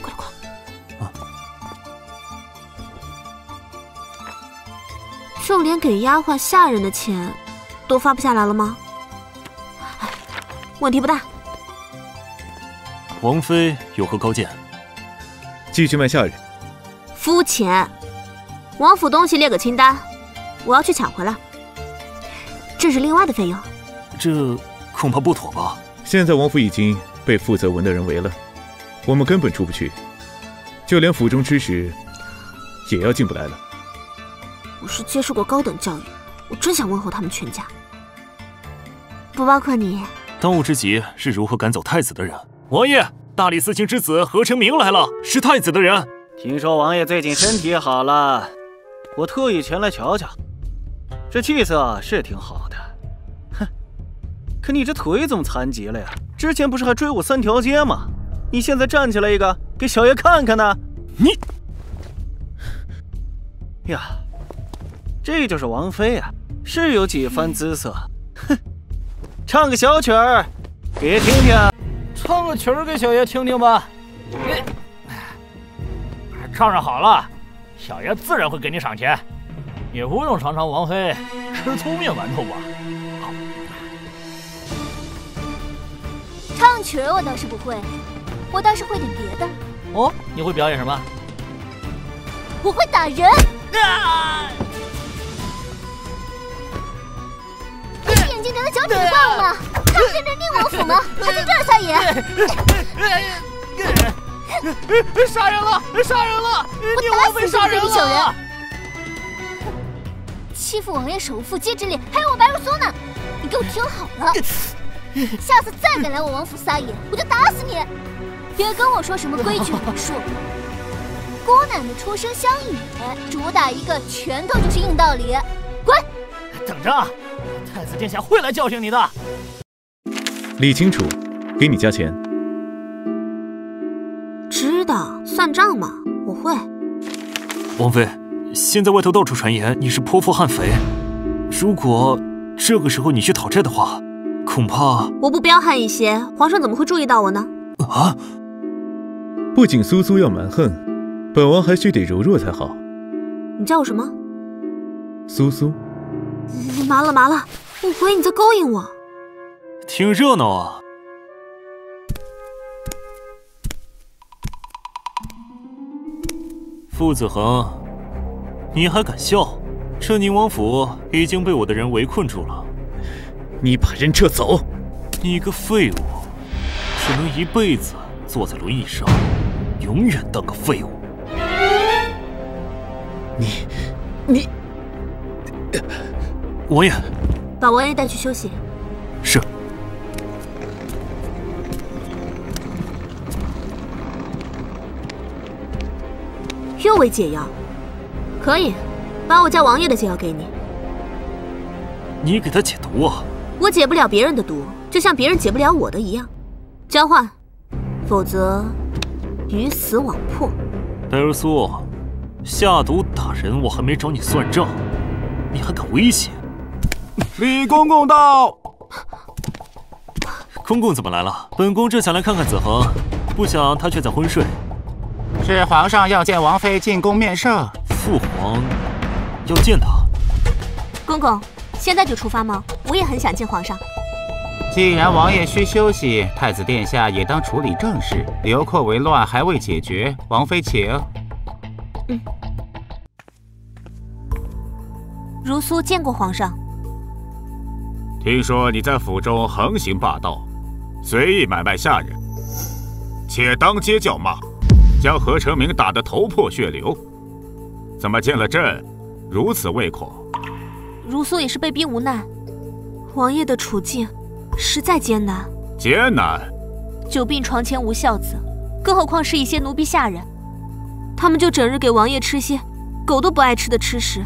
快点快！啊！就连给丫鬟下人的钱都发不下来了吗？哎，问题不大。王妃有何高见？ 继续卖下人，肤浅。王府东西列个清单，我要去抢回来。这是另外的费用，这恐怕不妥吧？现在王府已经被负责文的人围了，我们根本出不去，就连府中吃食也要进不来了。我是接受过高等教育，我真想问候他们全家，不包括你。当务之急是如何赶走太子的人，王爷。 大理寺卿之子何成明来了，是太子的人。听说王爷最近身体好了，我特意前来瞧瞧。这气色是挺好的，哼。可你这腿怎么残疾了呀？之前不是还追我三条街吗？你现在站起来一个，给小爷看看呢。你呀，这就是王妃啊，是有几番姿色。哼，唱个小曲儿给听听。 唱个曲儿给小爷听听吧，唱上好了，小爷自然会给你赏钱，也不用尝尝王妃吃粗面馒头吧。唱曲儿我倒是不会，我倒是会点别的。哦，你会表演什么？我会打人。啊！你眼睛长了脚趾棒吗？ 他是在宁王府吗？他在这儿，少爷！杀人了！杀人了！宁王被杀人了！欺负王爷首富接旨礼，还要我白若松呢！你给我听好了，下次再敢来我王府撒野，我就打死你！别跟我说什么规矩礼数，姑奶奶出生乡野，主打一个拳头就是硬道理，滚！等着，太子殿下会来教训你的。 理清楚，给你加钱。知道算账嘛，我会。王妃，现在外头到处传言你是泼妇悍匪，如果这个时候你去讨债的话，恐怕……我不彪悍一些，皇上怎么会注意到我呢？啊！不仅苏苏要蛮横，本王还须得柔弱才好。你叫我什么？苏苏。麻了麻了，我怀疑你在勾引我。 挺热闹啊！傅子恒，你还敢笑？这宁王府已经被我的人围困住了。你把人撤走！你个废物，只能一辈子坐在轮椅上，永远当个废物。你，王爷，把王爷带去休息。是。 又为解药，可以，把我家王爷的解药给你。你给他解毒啊？我解不了别人的毒，就像别人解不了我的一样。交换，否则鱼死网破。白如苏，下毒打人，我还没找你算账，你还敢威胁？李公公到。公公怎么来了？本宫正想来看看子恒，不想他却在昏睡。 是皇上要见王妃进宫面圣，父皇要见他。公公，现在就出发吗？我也很想见皇上。既然王爷需休息，太子殿下也当处理正事。流寇为乱还未解决，王妃请。嗯，如苏见过皇上。听说你在府中横行霸道，随意买卖下人，且当街叫骂，将何成明打得头破血流。怎么见了朕，如此畏恐？如苏也是被逼无奈，王爷的处境。 实在艰难，艰难。久病床前无孝子，更何况是一些奴婢下人。他们就整日给王爷吃些狗都不爱吃的吃食。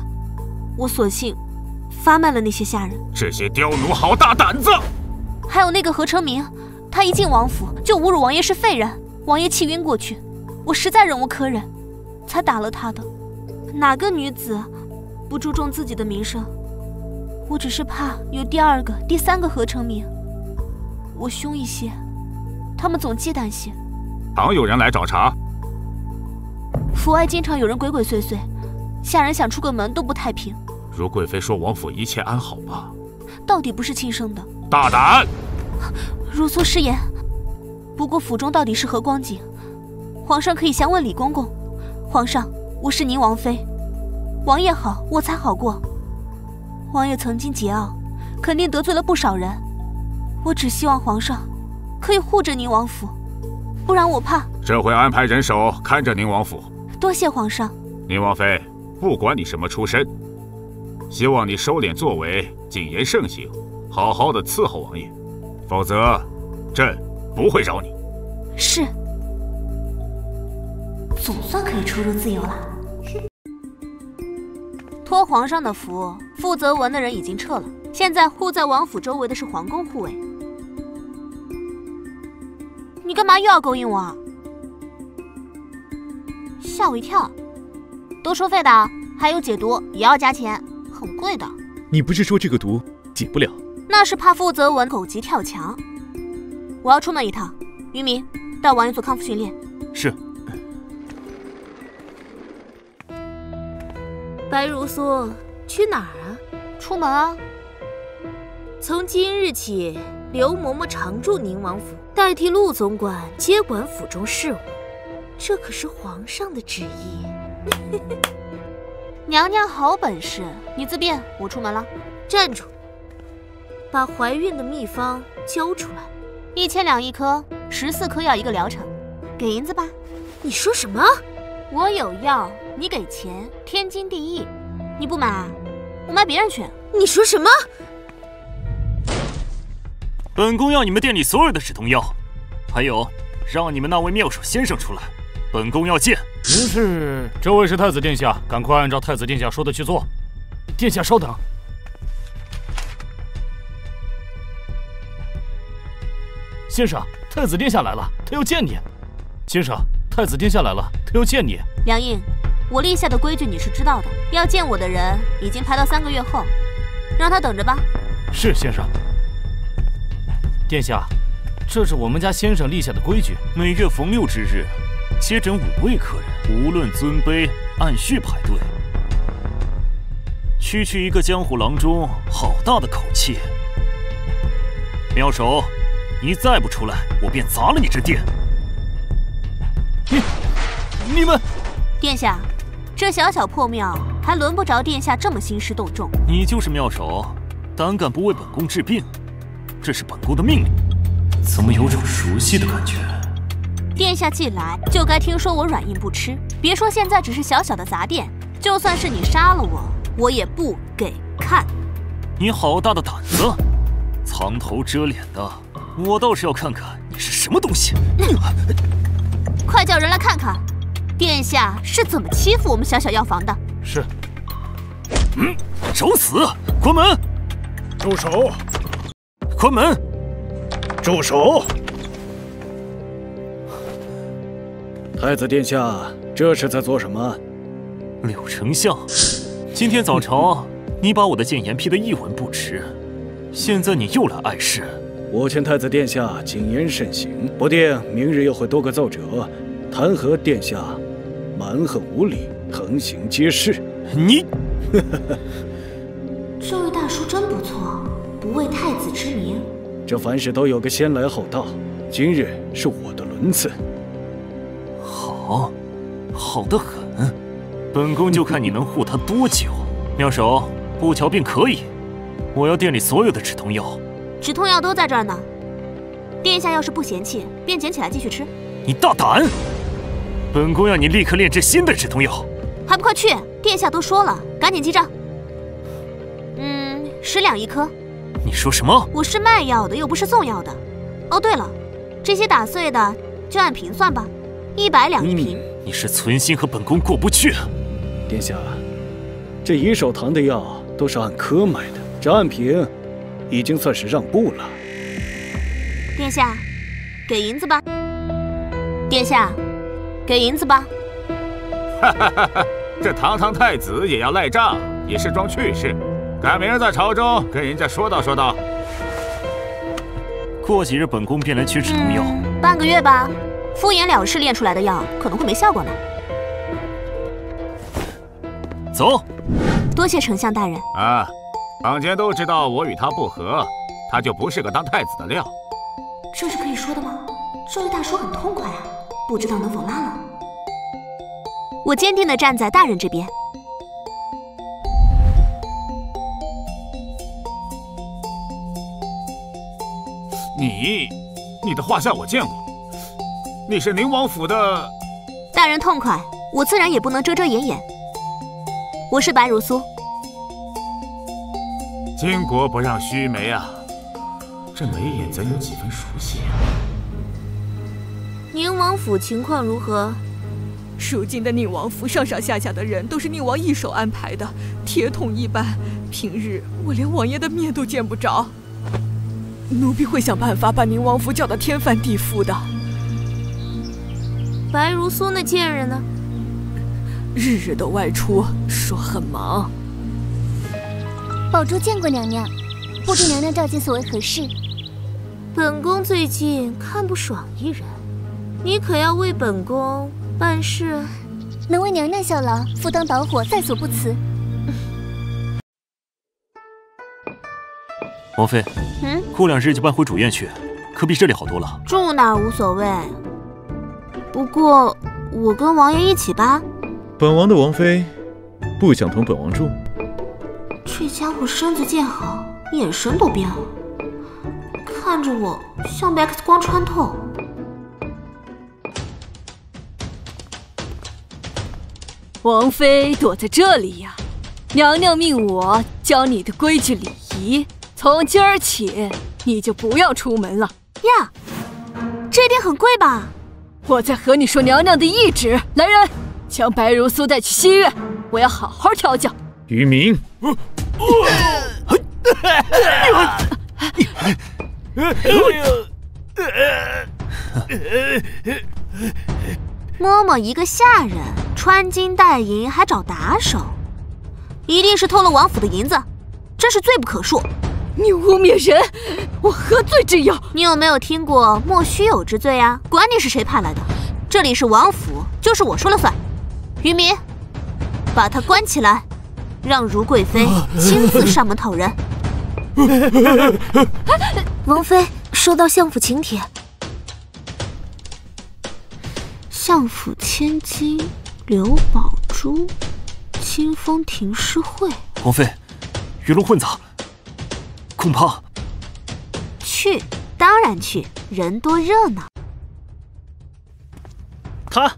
我索性发卖了那些下人。这些刁奴好大胆子！还有那个何成明，他一进王府就侮辱王爷是废人，王爷气晕过去，我实在忍无可忍，才打了他的。哪个女子不注重自己的名声？我只是怕有第二个、第三个何成明。 我凶一些，他们总忌惮些。常有人来找茬。府外经常有人鬼鬼祟祟，下人想出个门都不太平。如贵妃说王府一切安好吧？到底不是亲生的。大胆！如苏失言。不过府中到底是何光景，皇上可以详问李公公。皇上，我是宁王妃，王爷好，我才好过。王爷曾经桀骜，肯定得罪了不少人。 我只希望皇上可以护着宁王府，不然我怕。这回安排人手看着宁王府。多谢皇上。宁王妃，不管你什么出身，希望你收敛作为，谨言慎行，好好的伺候王爷，否则朕不会饶你。是。总算可以出入自由了。托皇上的福，负责文的人已经撤了，现在护在王府周围的是皇宫护卫。 你干嘛又要勾引我？吓我一跳！都收费的，还有解毒也要加钱，很贵的。你不是说这个毒解不了？那是怕负责文狗急跳墙。我要出门一趟，渔民带王爷做康复训练。是。白如苏，去哪儿啊？出门啊。从今日起。 刘嬷嬷常驻宁王府，代替陆总管接管府中事务，这可是皇上的旨意。娘娘好本事，你自便，我出门了。站住！把怀孕的秘方交出来，1000两一颗，14颗药一个疗程，给银子吧。你说什么？我有药，你给钱，天经地义。你不买啊？我买别人去。你说什么？ 本宫要你们店里所有的止痛药，还有让你们那位妙手先生出来，本宫要见。您是？这位是太子殿下，赶快按照太子殿下说的去做。殿下稍等。先生，太子殿下来了，他要见你。先生，太子殿下来了，他要见你。梁印，我立下的规矩你是知道的，要见我的人已经排到3个月后，让他等着吧。是，先生。 殿下，这是我们家先生立下的规矩，每月逢6之日，接诊5位客人，无论尊卑，按序排队。区区一个江湖郎中，好大的口气！妙手，你再不出来，我便砸了你这店！你们，殿下，这小小破庙还轮不着殿下这么兴师动众。你就是妙手，胆敢不为本宫治病！ 这是本宫的命令，怎么有种熟悉的感觉？殿下既来，就该听说我软硬不吃。别说现在只是小小的杂店，就算是你杀了我，我也不给看。你好大的胆子，藏头遮脸的！我倒是要看看你是什么东西！快叫人来看看，殿下是怎么欺负我们小小药房的？是。嗯，找死！关门！住手！ 关门！住手！太子殿下，这是在做什么？柳丞相，今天早朝你把我的谏言批得一文不值，现在你又来碍事。我劝太子殿下谨言慎行，不定明日又会多个奏折弹劾殿下蛮横无理，横行皆是。你，这位大叔真不错。 不为太子之名，这凡事都有个先来后到，今日是我的轮次。好，好得很，本宫就看你能护他多久。妙手，不瞧病可以，我要店里所有的止痛药。止痛药都在这儿呢，殿下要是不嫌弃，便捡起来继续吃。你大胆！本宫要你立刻炼制新的止痛药，还不快去！殿下都说了，赶紧记账。 10两一颗。你说什么？我是卖药的，又不是送药的。哦，对了，这些打碎的就按瓶算吧，100两一瓶。你是存心和本宫过不去啊？殿下，这怡手堂的药都是按颗买的，这按瓶已经算是让步了。殿下，给银子吧。殿下，给银子吧。哈哈哈哈！这堂堂太子也要赖账，也是桩趣事。 赶明儿在朝中跟人家说道说道。过几日本宫便来取止痛药，半个月吧。敷衍了事炼出来的药可能会没效果呢。走。多谢丞相大人。啊，坊间都知道我与他不和，他就不是个当太子的料。这是可以说的吗？这位大叔很痛快啊，不知道能否拉拢。我坚定地站在大人这边。 你的画像我见过，你是宁王府的。大人痛快，我自然也不能遮遮掩掩。我是白如酥。巾帼不让须眉啊，这眉眼怎有几分熟悉啊？宁王府情况如何？如今的宁王府上上下下的人都是宁王一手安排的，铁桶一般。平日我连王爷的面都见不着。 奴婢会想办法把宁王府搅得天翻地覆的。白如酥那贱人呢？日日都外出，说很忙。宝珠见过娘娘，不知娘娘召见所为何事？本宫最近看不爽一人，你可要为本宫办事。能为娘娘效劳，赴汤蹈火，在所不辞。王妃。 过2日就搬回主院去，可比这里好多了。住哪儿无所谓，不过我跟王爷一起吧。本王的王妃不想同本王住。这家伙身子见好，眼神都变了，看着我像被 X 光穿透。王妃躲在这里呀，娘娘命我教你的规矩礼仪。 从今儿起，你就不要出门了呀！这一定很贵吧？我在和你说娘娘的懿旨。来人，将白如酥带去西院，我要好好调教。于明，嬷嬷一个下人，穿金戴银，还找打手，一定是偷了王府的银子，真是罪不可恕。 你污蔑人，我何罪之有？你有没有听过莫须有之罪啊？管你是谁派来的，这里是王府，就是我说了算。于民，把他关起来，让如贵妃亲自上门讨人。王妃收到相府请帖，相府千金刘宝珠，清风亭诗会。王妃，鱼龙混杂。 恐怕去，当然去，人多热闹。他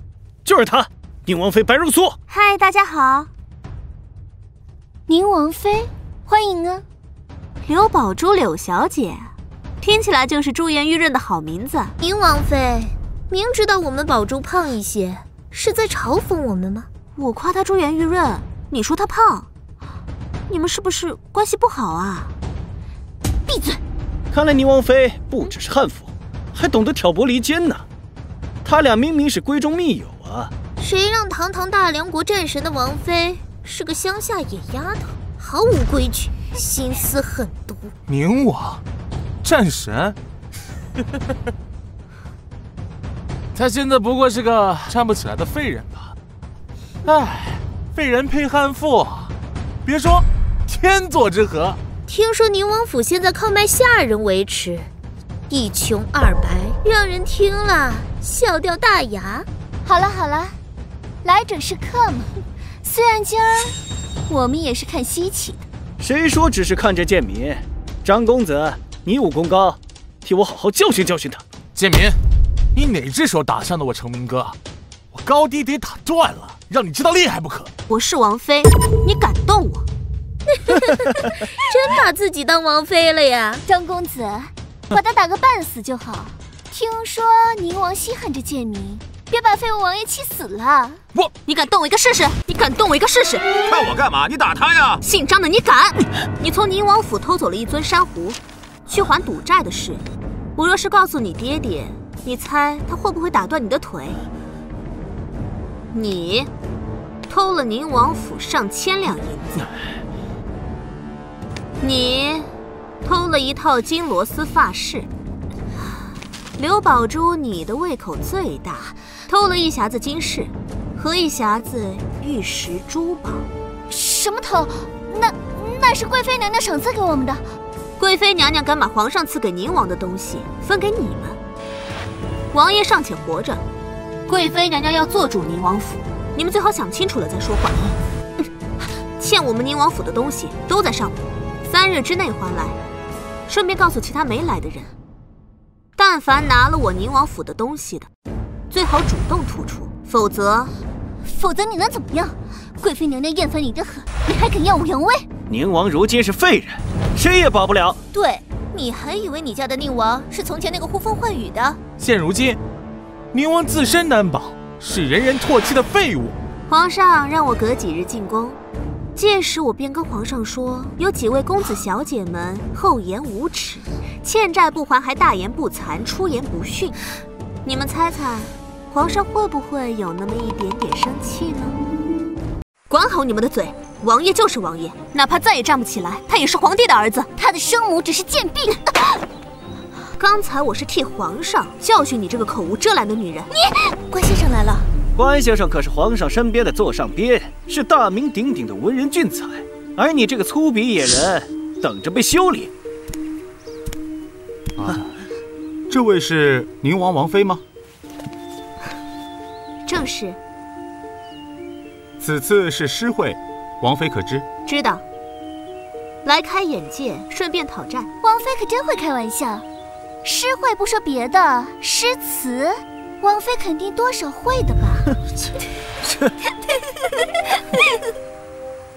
就是他，宁王妃白如酥。嗨，大家好。宁王妃，欢迎啊。刘宝珠，柳小姐，听起来就是珠圆玉润的好名字。宁王妃，明知道我们宝珠胖一些，是在嘲讽我们吗？我夸她珠圆玉润，你说她胖，你们是不是关系不好啊？ 闭嘴！看来宁王妃不只是汉服，还懂得挑拨离间呢。他俩明明是闺中密友啊！谁让堂堂大梁国战神的王妃是个乡下野丫头，毫无规矩，心思狠毒。宁王，战神，他现在不过是个站不起来的废人吧？哎，废人配悍妇，别说天作之合。 听说宁王府现在靠卖下人维持，一穷二白，让人听了笑掉大牙。好了好了，来者是客嘛，虽然今儿我们也是看稀奇的。谁说只是看着贱民？张公子，你武功高，替我好好教训教训他。贱民，你哪只手打伤的我成明哥？我高低得打断了，让你知道厉害不可。我是王妃，你敢动我？ 真把自己当王妃了呀，张公子，把他打个半死就好。听说宁王稀罕这贱民，别把废物王爷气死了。我，你敢动我一个试试？你敢动我一个试试？看我干嘛？你打他呀！姓张的，你敢？你从宁王府偷走了一尊珊瑚，去还赌债的事，我若是告诉你爹爹，你猜他会不会打断你的腿？你偷了宁王府上千两银子。 你偷了一套金螺丝发饰，刘宝珠，你的胃口最大，偷了一匣子金饰和一匣子玉石珠宝。什么偷？那是贵妃娘娘赏赐给我们的。贵妃娘娘敢把皇上赐给宁王的东西分给你们？王爷尚且活着，贵妃娘娘要做主宁王府，你们最好想清楚了再说话。欠我们宁王府的东西都在上面。 3日之内还来，顺便告诉其他没来的人，但凡拿了我宁王府的东西的，最好主动吐出，否则你能怎么样？贵妃娘娘厌烦你的很，你还肯耀武扬威？宁王如今是废人，谁也保不了。对，你还以为你家的宁王是从前那个呼风唤雨的？现如今，宁王自身难保，是人人唾弃的废物。皇上让我隔几日进宫。 届时我便跟皇上说，有几位公子小姐们厚颜无耻，欠债不还还大言不惭、出言不逊。你们猜猜，皇上会不会有那么一点点生气呢？管好你们的嘴！王爷就是王爷，哪怕再也站不起来，他也是皇帝的儿子。他的生母只是贱婢。刚才我是替皇上教训你这个口无遮拦的女人。你，关先生来了。 关先生可是皇上身边的座上宾，是大名鼎鼎的文人俊才，而你这个粗鄙野人，等着被修理。啊，这位是宁王王妃吗？正是。此次是诗会，王妃可知？知道。来开眼界，顺便讨债。王妃可真会开玩笑。诗会不说别的，诗词。 王妃肯定多少会的吧？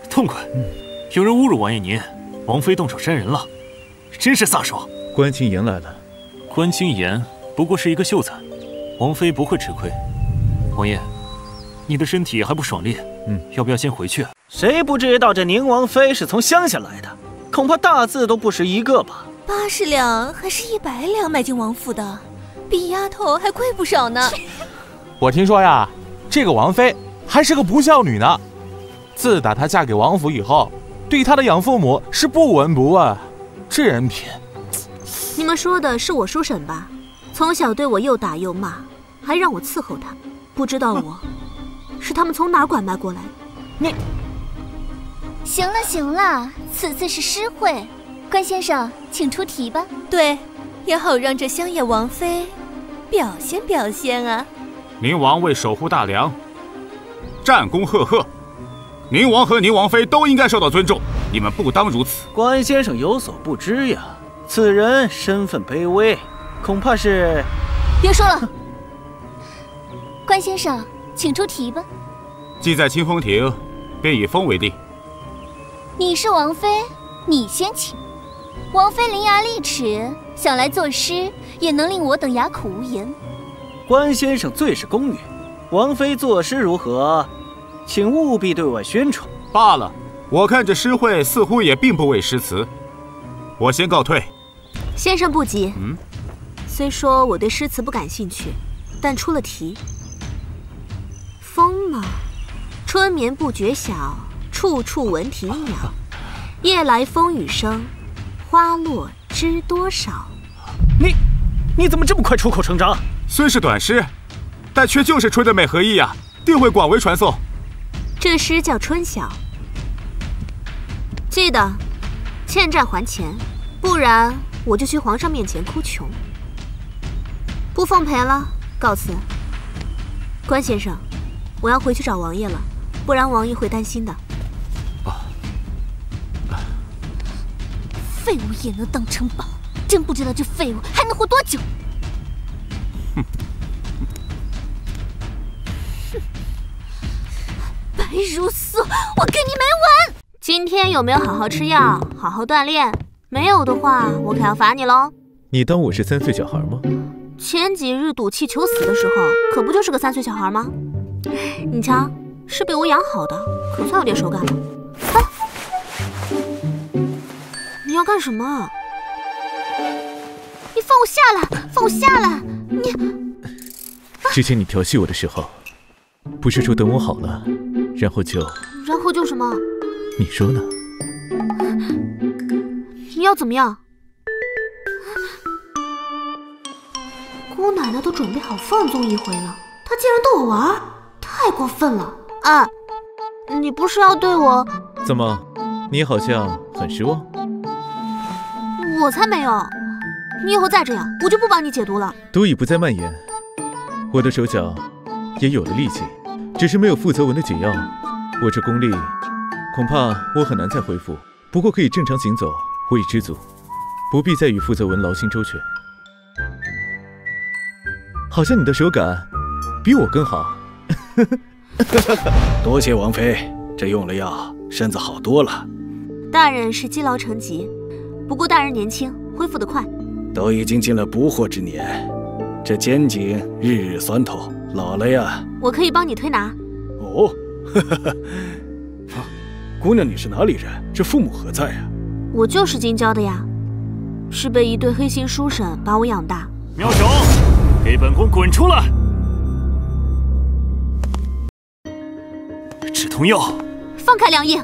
痛快！有人侮辱王爷您，王妃动手扇人了，真是撒手。关青岩来了。关青岩不过是一个秀才，王妃不会吃亏。王爷，你的身体还不爽利，要不要先回去？谁不知道这宁王妃是从乡下来的，恐怕大字都不识一个吧？80两还是100两买进王府的？ 比丫头还贵不少呢。我听说呀，这个王妃还是个不孝女呢。自打她嫁给王府以后，对她的养父母是不闻不问，这人品。你们说的是我叔婶吧？从小对我又打又骂，还让我伺候她。不知道我是他们从哪拐卖过来的。你行了行了，此次是诗会，关先生请出题吧。对。 也好让这乡野王妃表现表现啊！宁王为守护大梁，战功赫赫，宁王和宁王妃都应该受到尊重，你们不当如此。关先生有所不知呀，此人身份卑微，恐怕是……别说了，关先生，请出题吧。既在清风亭，便以风为定。你是王妃，你先请。 王妃伶牙俐齿，想来作诗也能令我等哑口无言。关先生最是公允，王妃作诗如何，请务必对外宣传。罢了，我看这诗会似乎也并不为诗词，我先告退。先生不急。虽说我对诗词不感兴趣，但出了题。风嘛，春眠不觉晓，处处闻啼鸟。夜来风雨声。 花落知多少？你怎么这么快出口成章？虽是短诗，但却就是春的美和意呀，定会广为传颂。这诗叫《春晓》，记得欠债还钱，不然我就去皇上面前哭穷。不奉陪了，告辞。关先生，我要回去找王爷了，不然王爷会担心的。废物也能当城堡，真不知道这废物还能活多久。哼！白如素，我跟你没完！今天有没有好好吃药，好好锻炼？没有的话，我可要罚你喽！你当我是3岁小孩吗？前几日赌气求死的时候，可不就是个3岁小孩吗？你瞧，是被我养好的，可算有点手感了。哎！ 你要干什么？你放我下来！放我下来！你之前你调戏我的时候，不是说等我好了，然后就什么？你说呢？你要怎么样？姑奶奶都准备好放纵一回了，她竟然逗我玩，太过分了！啊，你不是要对我？怎么，你好像很失望？ 我才没有！你以后再这样，我就不帮你解毒了。毒已不再蔓延，我的手脚也有了力气，只是没有负责文的解药。我这功力，恐怕我很难再恢复。不过可以正常行走，我已知足，不必再与负责文劳心周全。好像你的手感比我更好。多谢王妃，这用了药，身子好多了。大人是积劳成疾。 不过大人年轻，恢复得快。都已经进了不惑之年，这肩颈日日酸痛，老了呀。我可以帮你推拿。哦，哈哈，啊，姑娘你是哪里人？这父母何在呀？我就是京郊的呀，是被一对黑心书生把我养大。苗雄，给本宫滚出来！止痛药。放开梁毅。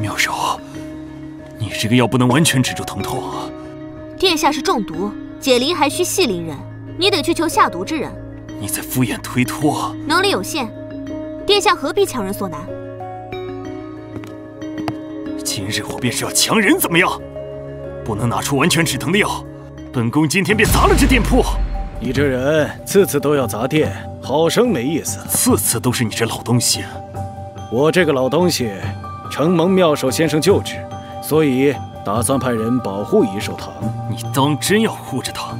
妙手，你这个药不能完全止住疼痛啊！殿下是中毒，解铃还需系铃人，你得去求下毒之人。你在敷衍推脱，能力有限，殿下何必强人所难？今日我便是要强人，怎么样？不能拿出完全止疼的药，本宫今天便砸了这店铺。你这人次次都要砸店，好生没意思。次次都是你这老东西。我这个老东西。 承蒙妙手先生救治，所以打算派人保护仪寿堂。你当真要护着他？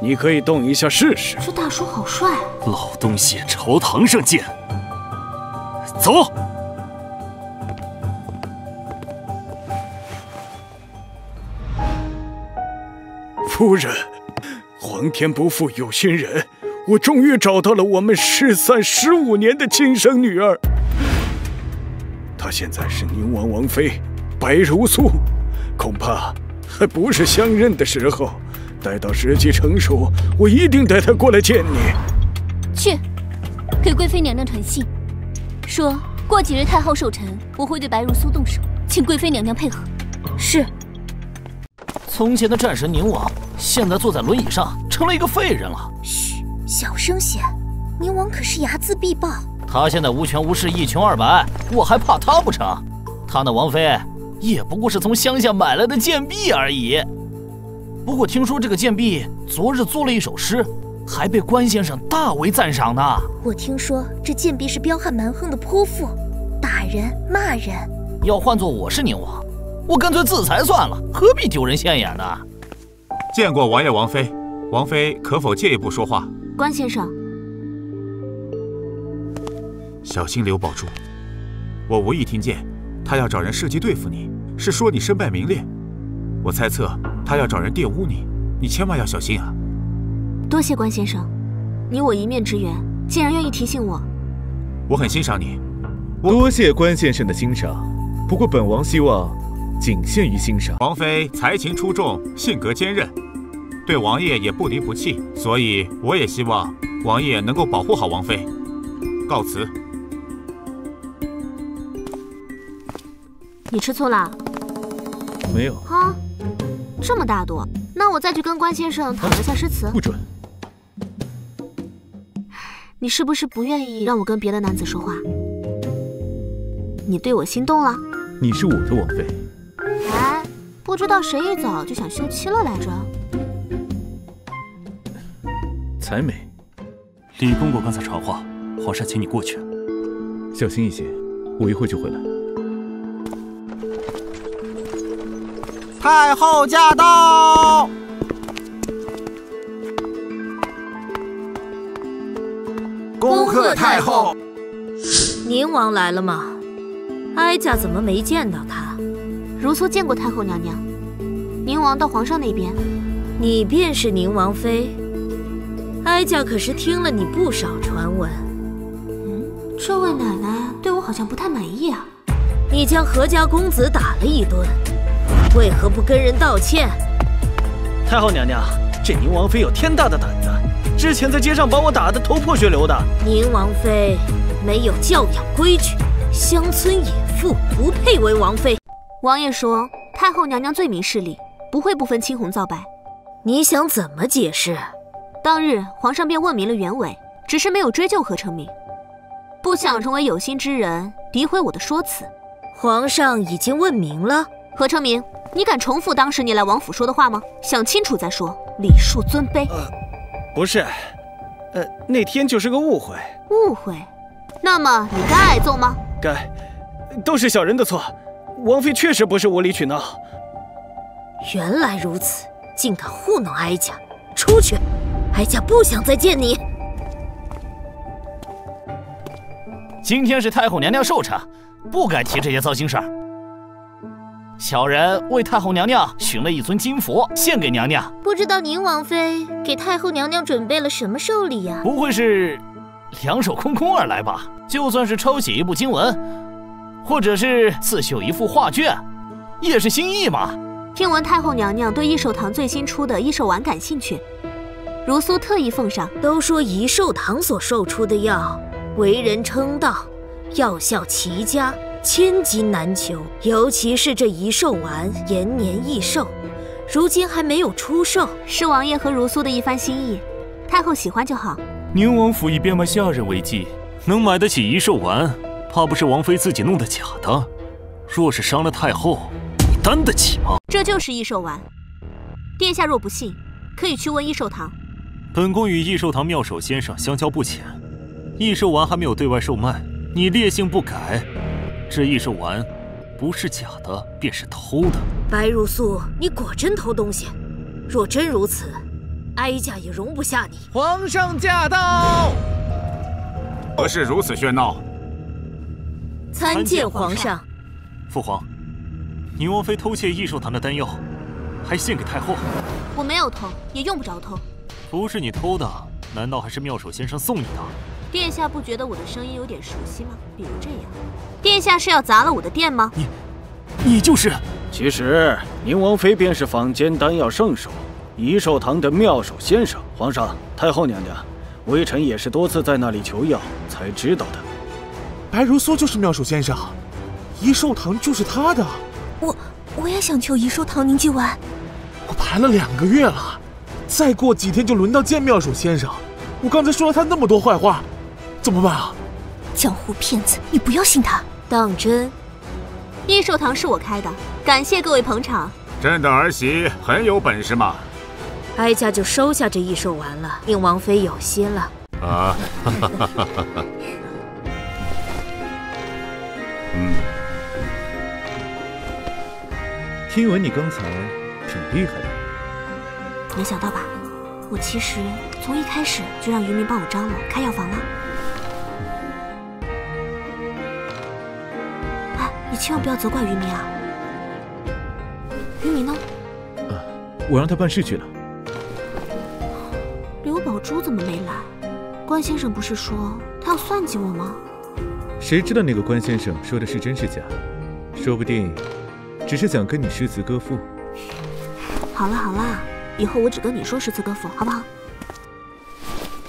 你可以动一下试试。这大叔好帅、啊！老东西，朝堂上见。走。夫人，皇天不负有心人，我终于找到了我们失散15年的亲生女儿。 她现在是宁王王妃白如素，恐怕还不是相认的时候。待到时机成熟，我一定带她过来见你。去，给贵妃娘娘传信，说过几日太后寿辰，我会对白如素动手，请贵妃娘娘配合。是。从前的战神宁王，现在坐在轮椅上，成了一个废人了。嘘，小声些。宁王可是睚眦必报。 他现在无权无势，1穷2白，我还怕他不成？他那王妃也不过是从乡下买来的贱婢而已。不过听说这个贱婢昨日作了一首诗，还被关先生大为赞赏呢。我听说这贱婢是彪悍蛮横的泼妇，打人骂人。要换做我是宁王，我干脆自裁算了，何必丢人现眼呢？见过王爷王妃，王妃可否借一步说话？关先生。 小心刘宝珠，我无意听见他要找人设计对付你，是说你身败名裂。我猜测他要找人玷污你，你千万要小心啊！多谢关先生，你我一面之缘，竟然愿意提醒我，我很欣赏你。多谢关先生的欣赏，不过本王希望仅限于欣赏。王妃才情出众，性格坚韧，对王爷也不离不弃，所以我也希望王爷能够保护好王妃。告辞。 你吃醋了？没有啊，这么大度，那我再去跟关先生讨论下诗词。不准！你是不是不愿意让我跟别的男子说话？你对我心动了？你是我的王妃。哎，不不知道谁一早就想休妻了来着。才美，李公公刚才传话，皇上请你过去，小心一些，我一会就回来。太后驾到！ 恭贺太后！宁王来了吗？哀家怎么没见到他？如苏见过太后娘娘。宁王到皇上那边，你便是宁王妃。哀家可是听了你不少传闻。嗯，这位奶奶对我好像不太满意啊。你将何家公子打了一顿，为何不跟人道歉？太后娘娘，这宁王妃有天大的胆子。 之前在街上把我打得头破血流的宁王妃，没有教养规矩，乡村野妇不配为王妃。王爷说，太后娘娘最明事理，不会不分青红皂白。你想怎么解释？当日皇上便问明了原委，只是没有追究何成明，不想成为有心之人诋毁我的说辞。皇上已经问明了。何成明，你敢重复当时你来王府说的话吗？想清楚再说，礼数尊卑。不是，那天就是个误会。误会？那么你该挨揍吗？该，都是小人的错。王妃确实不是无理取闹。原来如此，竟敢糊弄哀家！出去！哀家不想再见你。今天是太后娘娘寿辰，不该提这些糟心事儿。小人为太后娘娘寻了一尊金佛，献给娘娘。不知道宁王妃给太后娘娘准备了什么寿礼呀？不会是两手空空而来吧？就算是抄写一部经文，或者是刺绣一幅画卷，也是心意嘛。听闻太后娘娘对益寿堂最新出的益寿丸感兴趣，如苏特意奉上。都说益寿堂所售出的药，为人称道，药效奇佳。 千金难求，尤其是这益寿丸延年益寿，如今还没有出售，是王爷和如苏的一番心意，太后喜欢就好。宁王府以变卖下人为计，能买得起益寿丸，怕不是王妃自己弄的假的。若是伤了太后，你担得起吗？这就是益寿丸，殿下若不信，可以去问益寿堂。本宫与益寿堂妙手先生相交不浅，益寿丸还没有对外售卖，你烈性不改。 这益寿丸不是假的，便是偷的。白如素，你果真偷东西。若真如此，哀家也容不下你。皇上驾到！何事如此喧闹？参见皇上。父皇，宁王妃偷窃益寿堂的丹药，还献给太后。我没有偷，也用不着偷。不是你偷的，难道还是妙手先生送你的？ 殿下不觉得我的声音有点熟悉吗？比如这样，殿下是要砸了我的店吗？你就是……其实宁王妃便是坊间丹药圣手益寿堂的妙手先生。皇上、太后娘娘，微臣也是多次在那里求药才知道的。白如苏就是妙手先生，益寿堂就是他的。我也想求益寿堂凝聚丸，我排了2个月了，再过几天就轮到见妙手先生。我刚才说了他那么多坏话。 怎么办啊？江湖骗子，你不要信他。当真？益寿堂是我开的，感谢各位捧场。朕的儿媳很有本事嘛。哀家就收下这益寿丸了。宁王妃有心了。啊，嗯。听闻你刚才挺厉害的，没想到吧？我其实从一开始就让渔民帮我张罗开药房了。 你千万不要责怪渔民啊！渔民呢？我让他办事去了。刘宝珠怎么没来？关先生不是说他要算计我吗？谁知道那个关先生说的是真是假？说不定只是想跟你诗词歌赋。好了好了，以后我只跟你说诗词歌赋，好不好？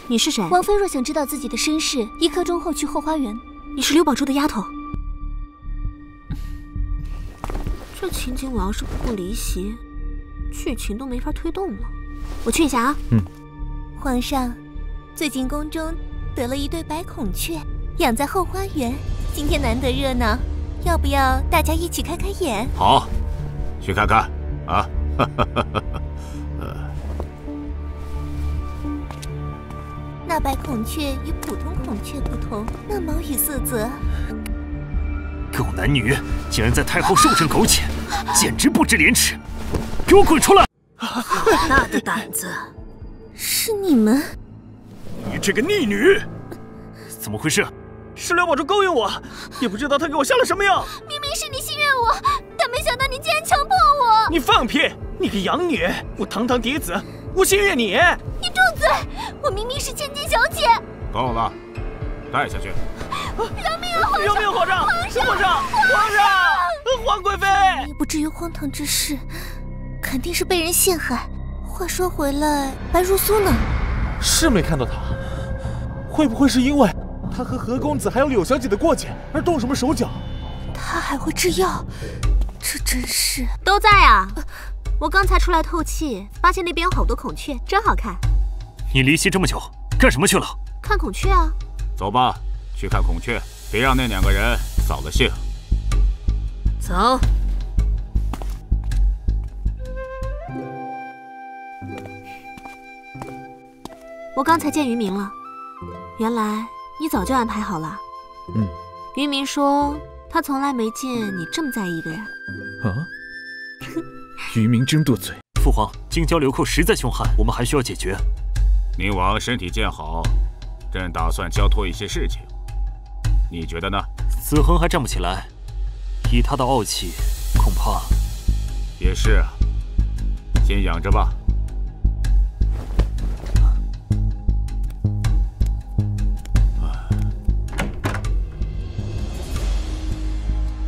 你是谁？王妃若想知道自己的身世，一刻钟后去后花园。你是刘宝珠的丫头。 这情景我要是不离席，剧情都没法推动了。我去一下啊。嗯。皇上，最近宫中得了一对白孔雀，养在后花园。今天难得热闹，要不要大家一起开开眼？好，去看看。那白孔雀与普通孔雀不同，那毛羽色泽。狗男女竟然在太后寿辰苟且，简直不知廉耻！给我滚出来！好大的胆子！是你们！你这个逆女！怎么回事？ 石榴保主勾引我，也不知道他给我下了什么药。明明是你戏虐我，但没想到你竟然强迫我。你放屁！你个洋女！我堂堂嫡子，我戏虐你！你住嘴！我明明是千金小姐。够了，带下去。饶命啊！饶命！皇上！皇上！皇上！皇上！皇贵妃！你不至于荒唐之事，肯定是被人陷害。话说回来，白如苏呢？是没看到她，会不会是因为？ 他和何公子还有柳小姐的过节而动什么手脚？他还会制药，这真是都在啊！我刚才出来透气，发现那边有好多孔雀，真好看。你离席这么久，干什么去了？看孔雀啊！走吧，去看孔雀，别让那两个人扫了兴。走。我刚才见于明了，原来。 你早就安排好了。嗯，于明说他从来没见你这么在意一个人。啊！于明真多嘴。父皇，京郊流寇实在凶悍，我们还需要解决。宁王身体渐好，朕打算交托一些事情，你觉得呢？子恒还站不起来，以他的傲气，恐怕……也是啊，先养着吧。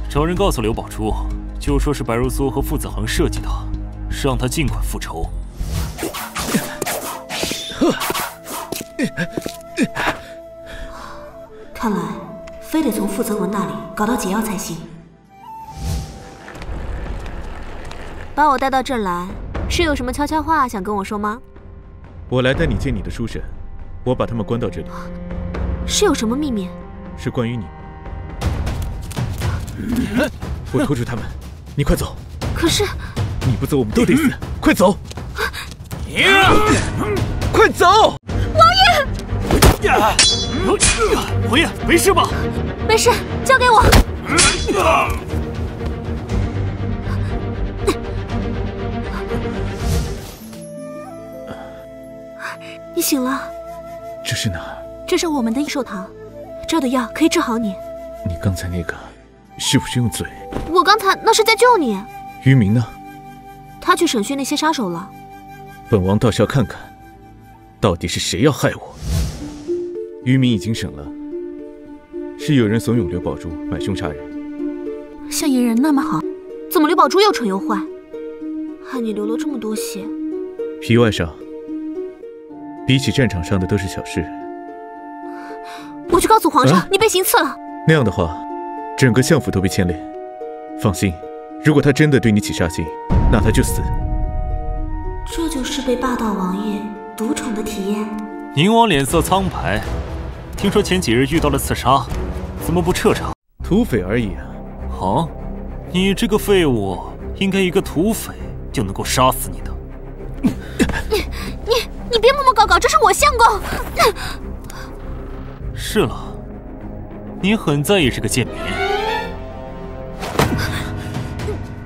找人告诉刘宝珠，就说是白如苏和傅子恒设计的，是让他尽快复仇。看来非得从傅子恒那里搞到解药才行。把我带到这儿来，是有什么悄悄话想跟我说吗？我来带你见你的叔婶，我把他们关到这里。是有什么秘密？是关于你。 我拖住他们，你快走。可是你不走，我们都得死。快走！快走！王爷！王爷，没事吧？没事，交给我。你醒了？这是哪儿？这是我们的益寿堂，这儿的药可以治好你。你刚才那个。 是不是用嘴？我刚才那是在救你。于明呢？他去审讯那些杀手了。本王倒是要看看，到底是谁要害我。于明已经审了，是有人怂恿刘宝珠买凶杀人。像野人那么好，怎么刘宝珠又蠢又坏，害你流了这么多血？皮外伤，比起战场上的都是小事。我去告诉皇上，你被行刺了。那样的话。 整个相府都被牵连。放心，如果他真的对你起杀心，那他就死。这就是被霸道王爷独宠的体验。宁王脸色苍白，听说前几日遇到了刺杀，怎么不彻查？土匪而已啊！啊，你这个废物，应该一个土匪就能够杀死你的。你别磨磨搞搞，这是我相公。是了。 你很在意这个贱民，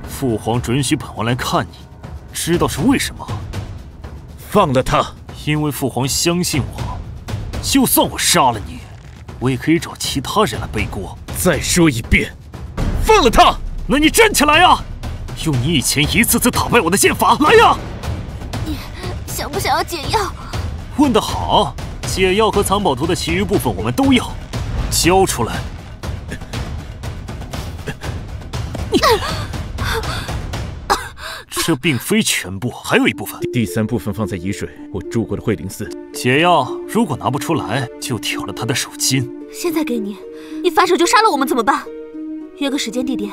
父皇准许本王来看你，知道是为什么？放了他，因为父皇相信我，就算我杀了你，我也可以找其他人来背锅。再说一遍，放了他！那你站起来呀，用你以前一次次打败我的剑法来呀！你想不想要解药？问得好，解药和藏宝图的其余部分我们都要。 交出来！这并非全部，还有一部分。第三部分放在沂水我住过的惠灵寺。解药如果拿不出来，就挑了他的手筋。现在给你，你反手就杀了我们怎么办？约个时间地点，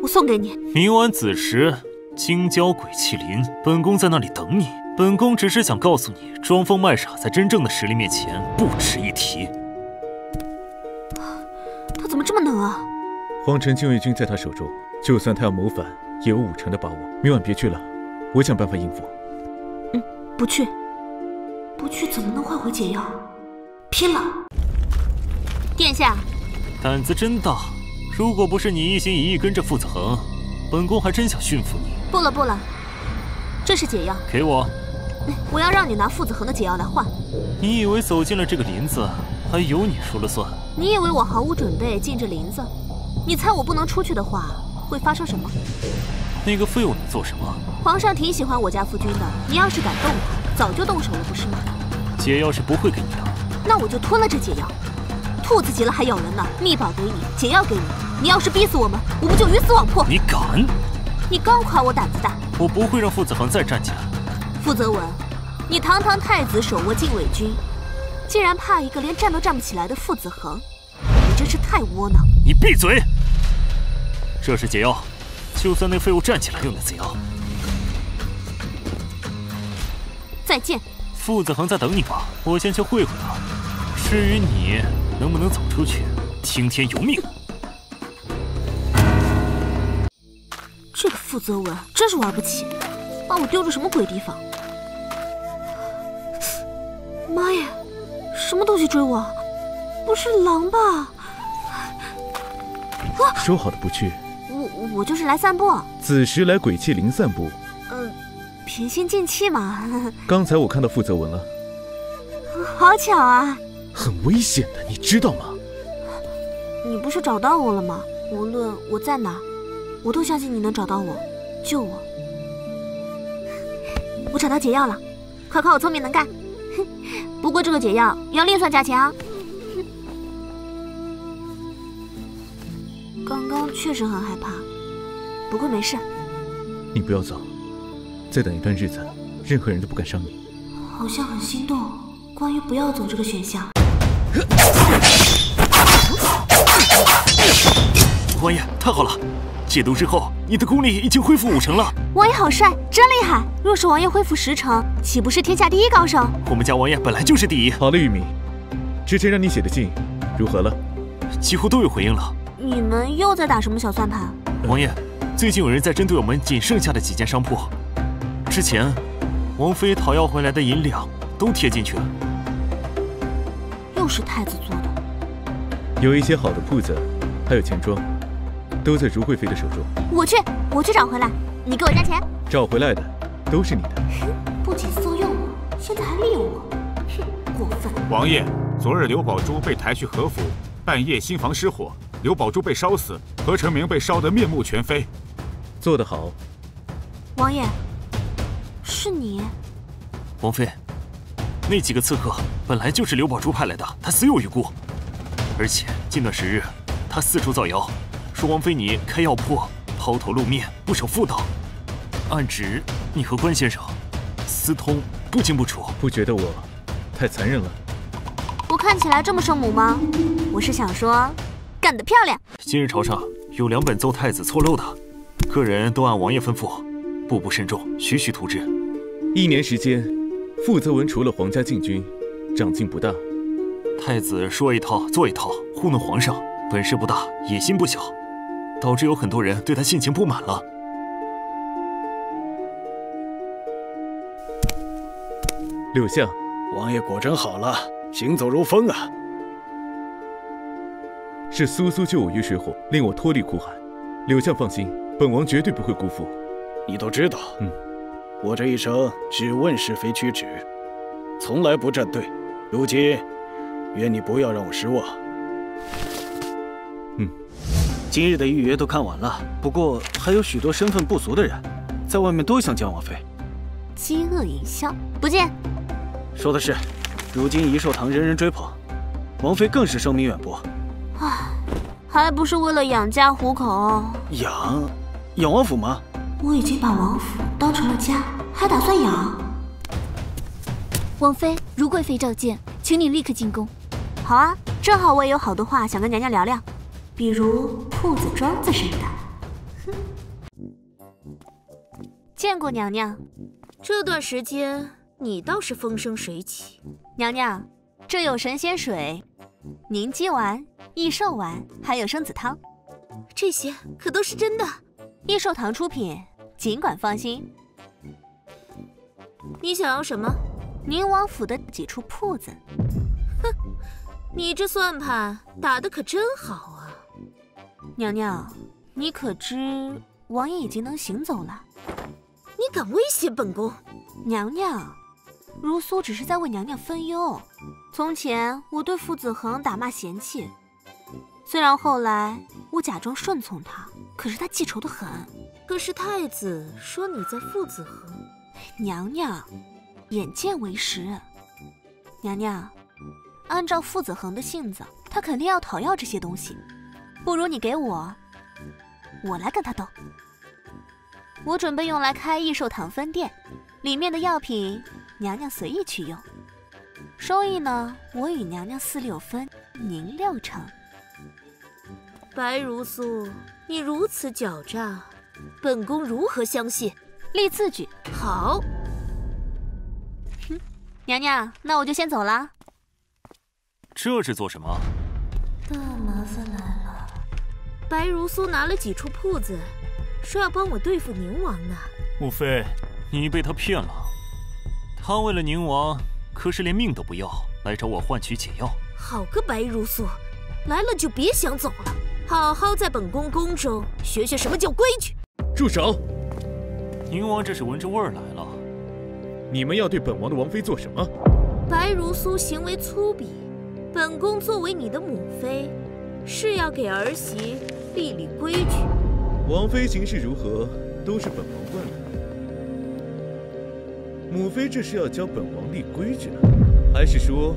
我送给你。明晚子时，京郊鬼泣林，本宫在那里等你。本宫只是想告诉你，装疯卖傻在真正的实力面前不值一提。 他怎么这么能啊！皇城禁卫军在他手中，就算他要谋反，也有五成的把握。明晚别去了，我想办法应付。嗯，不去，不去怎么能换回解药？拼了！殿下，胆子真大！如果不是你一心一意跟着傅子恒，本宫还真想驯服你。不了不了，这是解药，给我。我要让你拿傅子恒的解药来换。你以为走进了这个林子，还有你说了算？你以为我毫无准备进这林子？你猜我不能出去的话，会发生什么？ 那个废物能做什么？皇上挺喜欢我家夫君的，你要是敢动他，早就动手了，不是吗？解药是不会给你的，那我就吞了这解药。兔子急了还咬人呢，秘宝给你，解药给你，你要是逼死我们，我们就鱼死网破。你敢？你刚夸我胆子大，我不会让傅子恒再站起来。傅泽文，你堂堂太子手握禁卫军，竟然怕一个连站都站不起来的傅子恒，你真是太窝囊。你闭嘴！这是解药。 就算那废物站起来又能怎样？再见，傅子恒在等你吧，我先去会会他。至于你能不能走出去，听天由命。这个傅泽文真是玩不起，把我丢入什么鬼地方？妈呀，什么东西追我？不是狼吧？啊！说好的不去。 我就是来散步。子时来鬼泣林散步，平心静气嘛。刚才我看到傅泽文了，好巧啊！很危险的，你知道吗？你不是找到我了吗？无论我在哪，我都相信你能找到我，救我。我找到解药了，快夸我聪明能干。不过这个解药要另算价钱啊。 刚刚确实很害怕，不过没事。你不要走，再等一段日子，任何人都不敢伤你。好像很心动，关于不要走这个选项。王爷，太好了！解毒之后，你的功力已经恢复50%了。王爷好帅，真厉害！若是王爷恢复10%，岂不是天下第一高手？我们家王爷本来就是第一。好了，玉明，之前让你写的信如何了？几乎都有回应了。 你们又在打什么小算盘？王爷，最近有人在针对我们仅剩下的几间商铺，之前王妃讨要回来的银两都贴进去了。又是太子做的。有一些好的铺子，还有钱庄，都在如贵妃的手中。我去找回来。你给我加钱。找回来的都是你的。不仅骚扰我，现在还利用我，哼，过分。王爷，昨日刘宝珠被抬去和府，半夜新房失火。 刘宝珠被烧死，何成明被烧得面目全非。做得好，王爷，是你。王妃，那几个刺客本来就是刘宝珠派来的，他死有余辜。而且近段时日，他四处造谣，说王妃你开药铺，抛头露面，不守妇道，暗指你和关先生私通不清不楚。不觉得我太残忍了？我看起来这么圣母吗？我是想说。 干得漂亮！今日朝上有2本奏太子错漏的，个人都按王爷吩咐，步步慎重，徐徐图之。1年时间，傅泽文除了皇家禁军，长进不大。太子说一套做一套，糊弄皇上，本事不大，野心不小，导致有很多人对他性情不满了。柳相，王爷果真好了，行走如风啊！ 是苏苏救我于水火，令我脱离苦海。柳相放心，本王绝对不会辜负。你都知道，我这一生只问是非曲直，从来不站队。如今，愿你不要让我失望。今日的预约都看完了，不过还有许多身份不俗的人，在外面都想见王妃。饥饿营销，不见。说的是，如今仪寿堂人人追捧，王妃更是声名远播。 唉，还不是为了养家糊口。养王府吗？我已经把王府当成了家，还打算养。王妃，如贵妃召见，请你立刻进宫。好啊，正好我也有好多话想跟娘娘聊聊，比如铺子、庄子什么的。见过娘娘。这段时间你倒是风生水起。娘娘，这有神仙水。 凝肌丸、益寿丸，还有生子汤，这些可都是真的。益寿堂出品，尽管放心。你想要什么？宁王府的几处铺子。哼，你这算盘打得可真好啊！娘娘，你可知王爷已经能行走了？你敢威胁本宫？娘娘，如酥只是在为娘娘分忧。从前我对傅子恒打骂嫌弃，虽然后来我假装顺从他，可是他记仇得很。可是太子说你在傅子恒。 娘娘，眼见为实。娘娘，按照傅子恒的性子，他肯定要讨要这些东西。不如你给我，我来跟他斗。我准备用来开益寿堂分店，里面的药品娘娘随意取用，收益呢，我与娘娘4/6分，您6成。白如酥，你如此狡诈，本宫如何相信？ 立字据好，娘娘，那我就先走了。这是做什么？大麻烦来了！白如酥拿了几处铺子，说要帮我对付宁王呢。莫非你被他骗了？他为了宁王，可是连命都不要，来找我换取解药。好个白如酥，来了就别想走了，好好在本宫宫中学学什么叫规矩。住手！ 宁王这是闻着味儿来了，你们要对本王的王妃做什么？白如酥行为粗鄙，本宫作为你的母妃，是要给儿媳立立规矩。王妃行事如何，都是本王惯了。母妃这是要教本王立规矩呢，还是说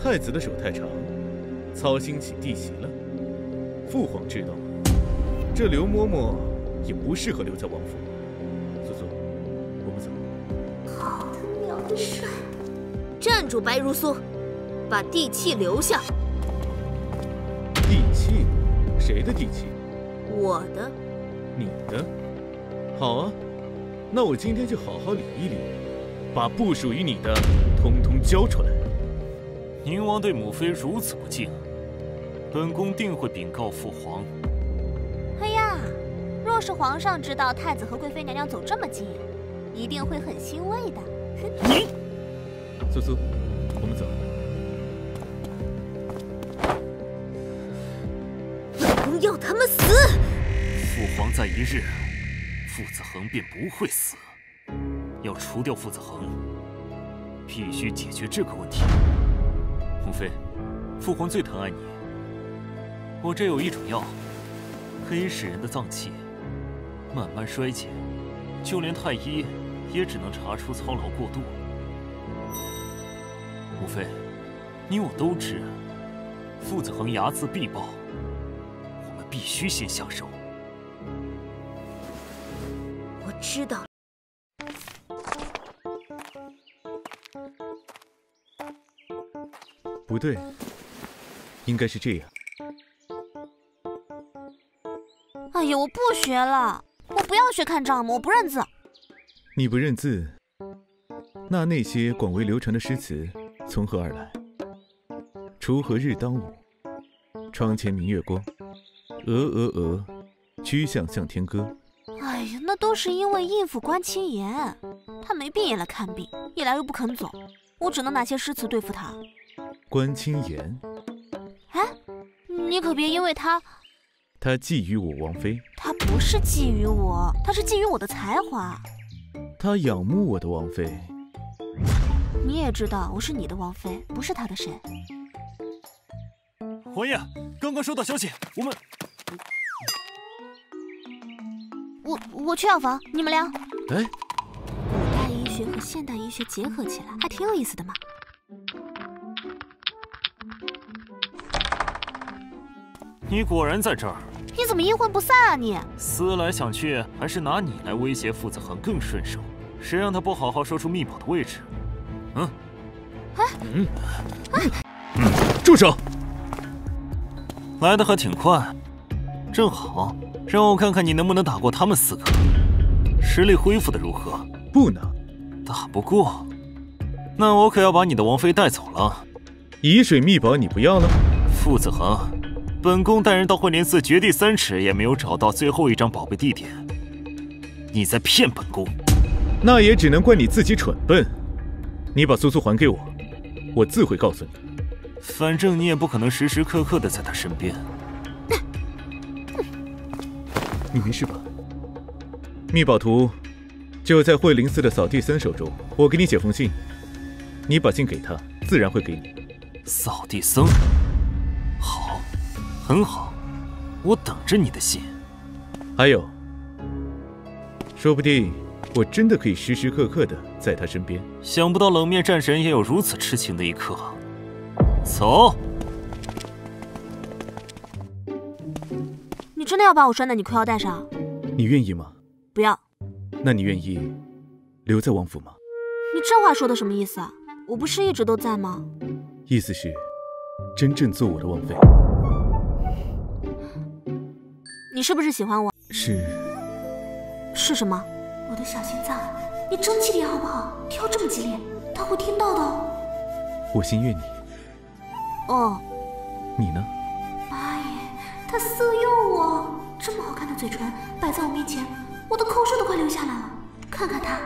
太子的手太长，操心起弟媳了？父皇知道了，这刘嬷嬷也不适合留在王府。 帅，站住！白如酥，把地契留下。地契？谁的地契？我的。你的？好啊，那我今天就好好理一理，把不属于你的通通交出来。宁王对母妃如此不敬，本宫定会禀告父皇。哎呀，若是皇上知道太子和贵妃娘娘走这么近，一定会很欣慰的。 你，苏苏，我们走。本宫要他们死！父皇在一日，傅子恒便不会死。要除掉傅子恒，必须解决这个问题。母妃，父皇最疼爱你。我这有一种药，可以使人的脏器慢慢衰竭，就连太医。 也只能查出操劳过度。母妃，你我都知，傅子恒睚眦必报，我们必须先下手。我知道了。不对，应该是这样。哎呀，我不学了，我不要学看账目，我不认字。 你不认字，那些广为流传的诗词从何而来？锄禾日当午，窗前明月光。鹅鹅鹅，曲项向天歌。哎呀，那都是因为应付关七爷，他没病也来看病，一来又不肯走，我只能拿些诗词对付他。关青言，哎，你可别因为他。 他觊觎我王妃。他不是觊觎我，他是觊觎我的才华。 他仰慕我的王妃，你也知道我是你的王妃，不是他的谁。王爷，刚刚收到消息，我们……我去药房，你们聊。哎，古代医学和现代医学结合起来，还挺有意思的嘛。你果然在这儿。 你怎么阴魂不散啊你！思来想去，还是拿你来威胁傅子恒更顺手。谁让他不好好说出秘宝的位置？嗯，哎，嗯，住手！来的还挺快，正好让我看看你能不能打过他们4个。实力恢复的如何？不能，打不过，那我可要把你的王妃带走了。沂水秘宝你不要了？傅子恒。 本宫带人到惠林寺掘地3尺，也没有找到最后一张宝贝地点。你在骗本宫！那也只能怪你自己蠢笨。你把苏苏还给我，我自会告诉你。反正你也不可能时时刻刻的在他身边。你没事吧？密宝图就在慧灵寺的扫地僧手中，我给你写封信，你把信给他，自然会给你。扫地僧，好，很好，我等着你的信。还有，说不定我真的可以时时刻刻的在他身边。想不到冷面战神也有如此痴情的一刻。走。你真的要把我拴在你裤腰带上？你愿意吗？不要。那你愿意留在王府吗？你这话说的什么意思啊？我不是一直都在吗？意思是，真正做我的王妃。你是不是喜欢我？是。是什么？我的小心脏，你争气点好不好？跳这么激烈，他会听到的。我心悦你。哦。你呢？妈耶，他色诱我！这么好看的嘴唇摆在我面前，我的口水都快流下来了。看看他，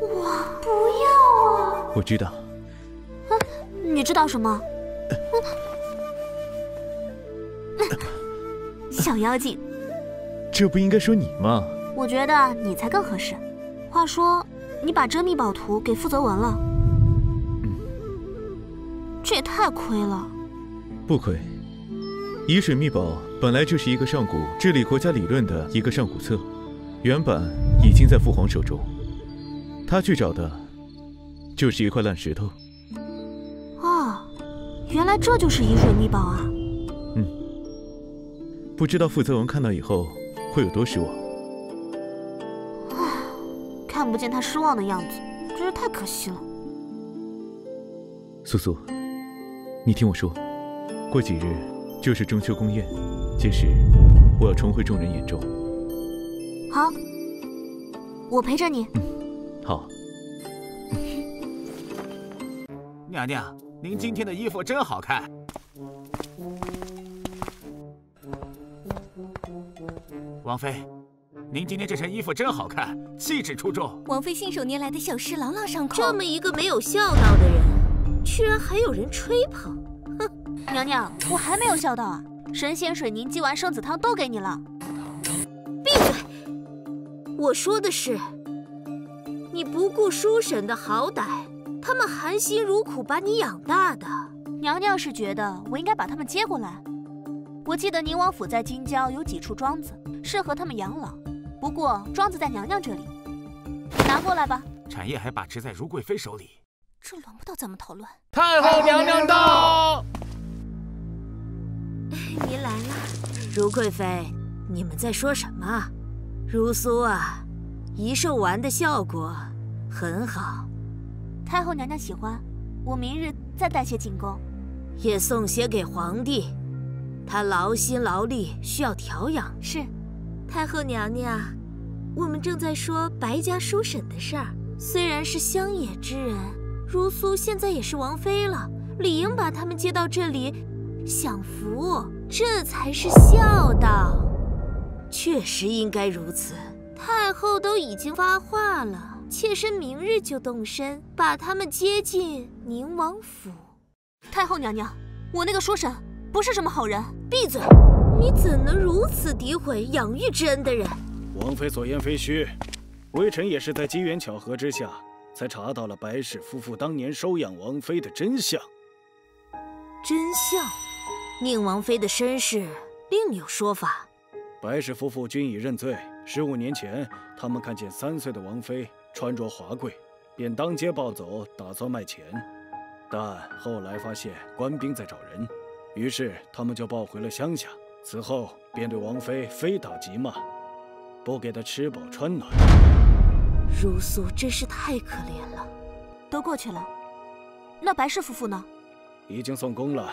我不要啊！我知道。啊，你知道什么？小妖精，这不应该说你吗？我觉得你才更合适。话说，你把真密宝图给傅泽文了，这也太亏了。不亏，乙水密宝本来就是一个上古治理国家理论的一个上古册，原版已经在父皇手中，他去找的就是一块烂石头。哦，原来这就是乙水密宝啊。不知道傅泽文看到以后会有多失望。唉，看不见他失望的样子，真是太可惜了。苏苏，你听我说，过几日就是中秋宫宴，届时我要重回众人眼中。好，我陪着你。好。娘娘，您今天的衣服真好看。王妃，您今天这身衣服真好看，气质出众。王妃信手拈来的小事朗朗上口。这么一个没有孝道的人，居然还有人吹捧，哼！娘娘，我还没有孝道啊！神仙水凝鸡丸、生子汤都给你了。闭嘴！我说的是，你不顾叔婶的好歹，他们含辛茹苦把你养大的。娘娘是觉得我应该把他们接过来。我记得宁王府在京郊有几处庄子，适合他们养老。不过庄子在娘娘这里，拿过来吧。产业还把持在如贵妃手里，这轮不到咱们讨论。太后娘娘到！您来了，如贵妃，你们在说什么？如酥啊，一寿丸的效果很好，太后娘娘喜欢。我明日再带些进宫，也送些给皇帝。他劳心劳力，需要调养。是，太后娘娘，我们正在说白家叔婶的事儿。虽然是乡野之人，如苏现在也是王妃了，理应把他们接到这里享福，这才是孝道。确实应该如此。太后都已经发话了，妾身明日就动身，把他们接进宁王府。太后娘娘，我那个叔婶不是什么好人。闭嘴！你怎能如此诋毁养育之恩的人？王妃所言非虚，微臣也是在机缘巧合之下，才查到了白氏夫妇当年收养王妃的真相。真相？宁王妃的身世另有说法。白氏夫妇均已认罪。15年前，他们看见3岁的王妃穿着华贵，便当街抱走，打算卖钱。但后来发现官兵在找人，于是他们就抱回了乡下。此后便对王妃非打即骂，不给她吃饱穿暖。如素真是太可怜了。都过去了，那白氏夫妇呢？已经送宫了，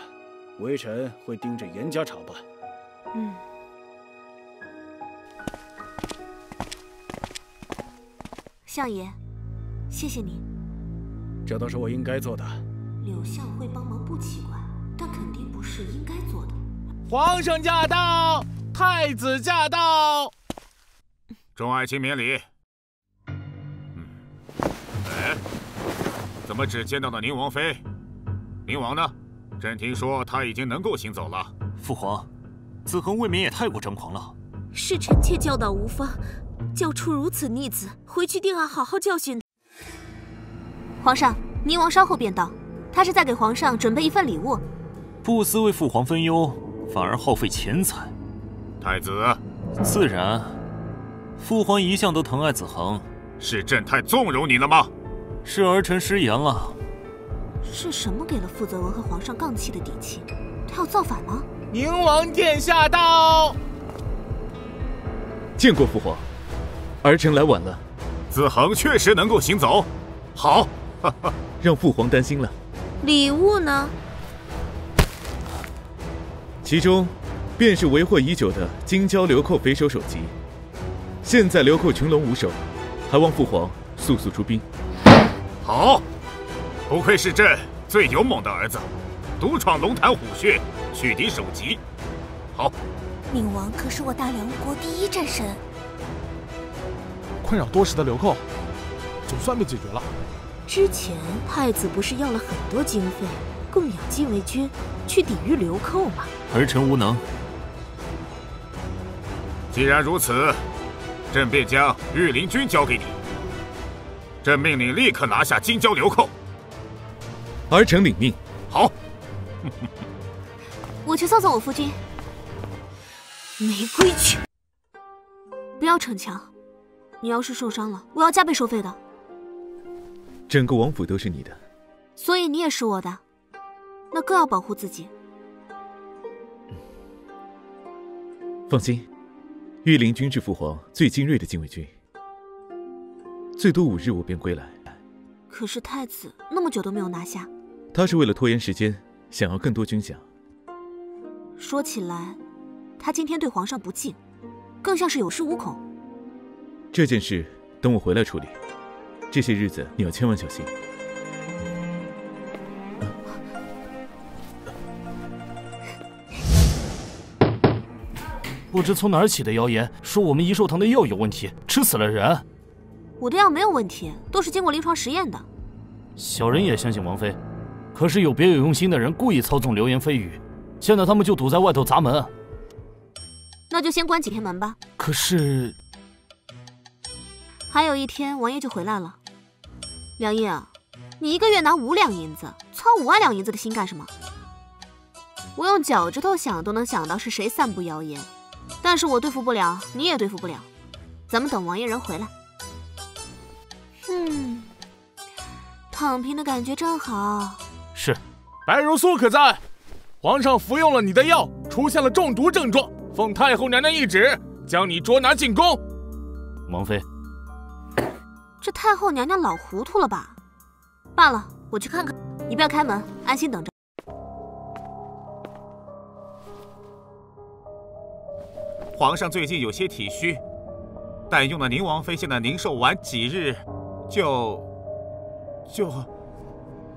微臣会盯着严加查办。相爷，谢谢您。这都是我应该做的。柳相会帮忙不奇怪，但肯定不是应该做的。皇上驾到，太子驾到，众爱卿免礼。怎么只见到了宁王妃？宁王呢？朕听说他已经能够行走了。父皇，子恒未免也太过张狂了。是臣妾教导无方，教出如此逆子，回去定要好好教训他。皇上，宁王稍后便到，他是在给皇上准备一份礼物。不思为父皇分忧，反而耗费钱财。太子，自然。父皇一向都疼爱子恒，是朕太纵容你了吗？ 是儿臣失言了。是什么给了傅泽文和皇上杠气的底气？他要造反吗？宁王殿下到。见过父皇，儿臣来晚了。子恒确实能够行走，好，哈哈，让父皇担心了。礼物呢？其中，便是为祸已久的金蛟流寇匪首首级。现在流寇群龙无首，还望父皇速速出兵。 好，不愧是朕最勇猛的儿子，独闯龙潭虎穴，取敌首级。好，宁王可是我大梁国第一战神。困扰多时的流寇，总算被解决了。之前太子不是要了很多经费，供养禁卫军去抵御流寇吗？儿臣无能。既然如此，朕便将御林军交给你。 朕命令立刻拿下金蛟流寇。儿臣领命。好，我去送送我夫君。没规矩！不要逞强，你要是受伤了，我要加倍收费的。整个王府都是你的，所以你也是我的，那更要保护自己。放心，御林军是父皇最精锐的禁卫军。 最多5日，我便归来。可是太子那么久都没有拿下，他是为了拖延时间，想要更多军饷。说起来，他今天对皇上不敬，更像是有恃无恐。这件事等我回来处理，这些日子你要千万小心。不知从哪儿起的谣言，说我们怡寿堂的药有问题，吃死了人。 我的药没有问题，都是经过临床实验的。小人也相信王妃，可是有别有用心的人故意操纵流言蜚语，现在他们就堵在外头砸门。那就先关几天门吧。可是，还有一天王爷就回来了。梁印啊，你一个月拿5两银子，操5万两银子的心干什么？我用脚趾头想都能想到是谁散布谣言，但是我对付不了，你也对付不了。咱们等王爷人回来。 嗯，躺平的感觉真好。是，白如酥可赞。皇上服用了你的药，出现了中毒症状，奉太后娘娘懿旨，将你捉拿进宫。王妃，这太后娘娘老糊涂了吧？罢了，我去看看。你不要开门，安心等着。皇上最近有些体虚，但用了宁王妃现在宁寿丸几日。 就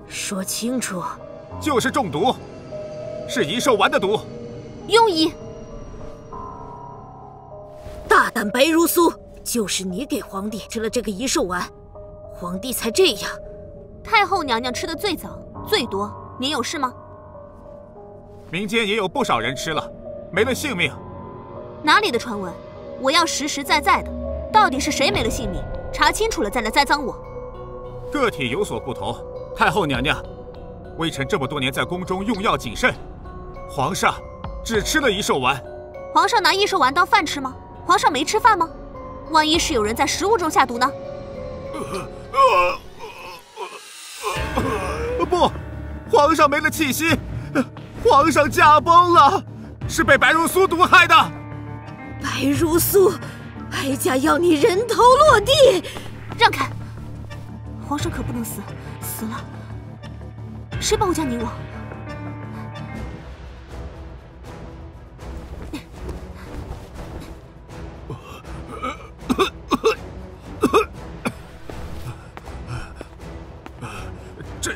说清楚，就是中毒，是怡寿丸的毒。庸医，大胆白如酥，就是你给皇帝吃了这个怡寿丸，皇帝才这样。太后娘娘吃的最早最多，您有事吗？民间也有不少人吃了，没了性命。哪里的传闻？我要实实在在的，到底是谁没了性命？ 查清楚了再来栽赃我。个体有所不同，太后娘娘，微臣这么多年在宫中用药谨慎，皇上只吃了怡寿丸。皇上拿怡寿丸当饭吃吗？皇上没吃饭吗？万一是有人在食物中下毒呢？不，皇上没了气息，皇上驾崩了，是被白如酥毒害的。白如酥。 哀家要你人头落地，让开！皇上可不能死，死了谁保我家宁王？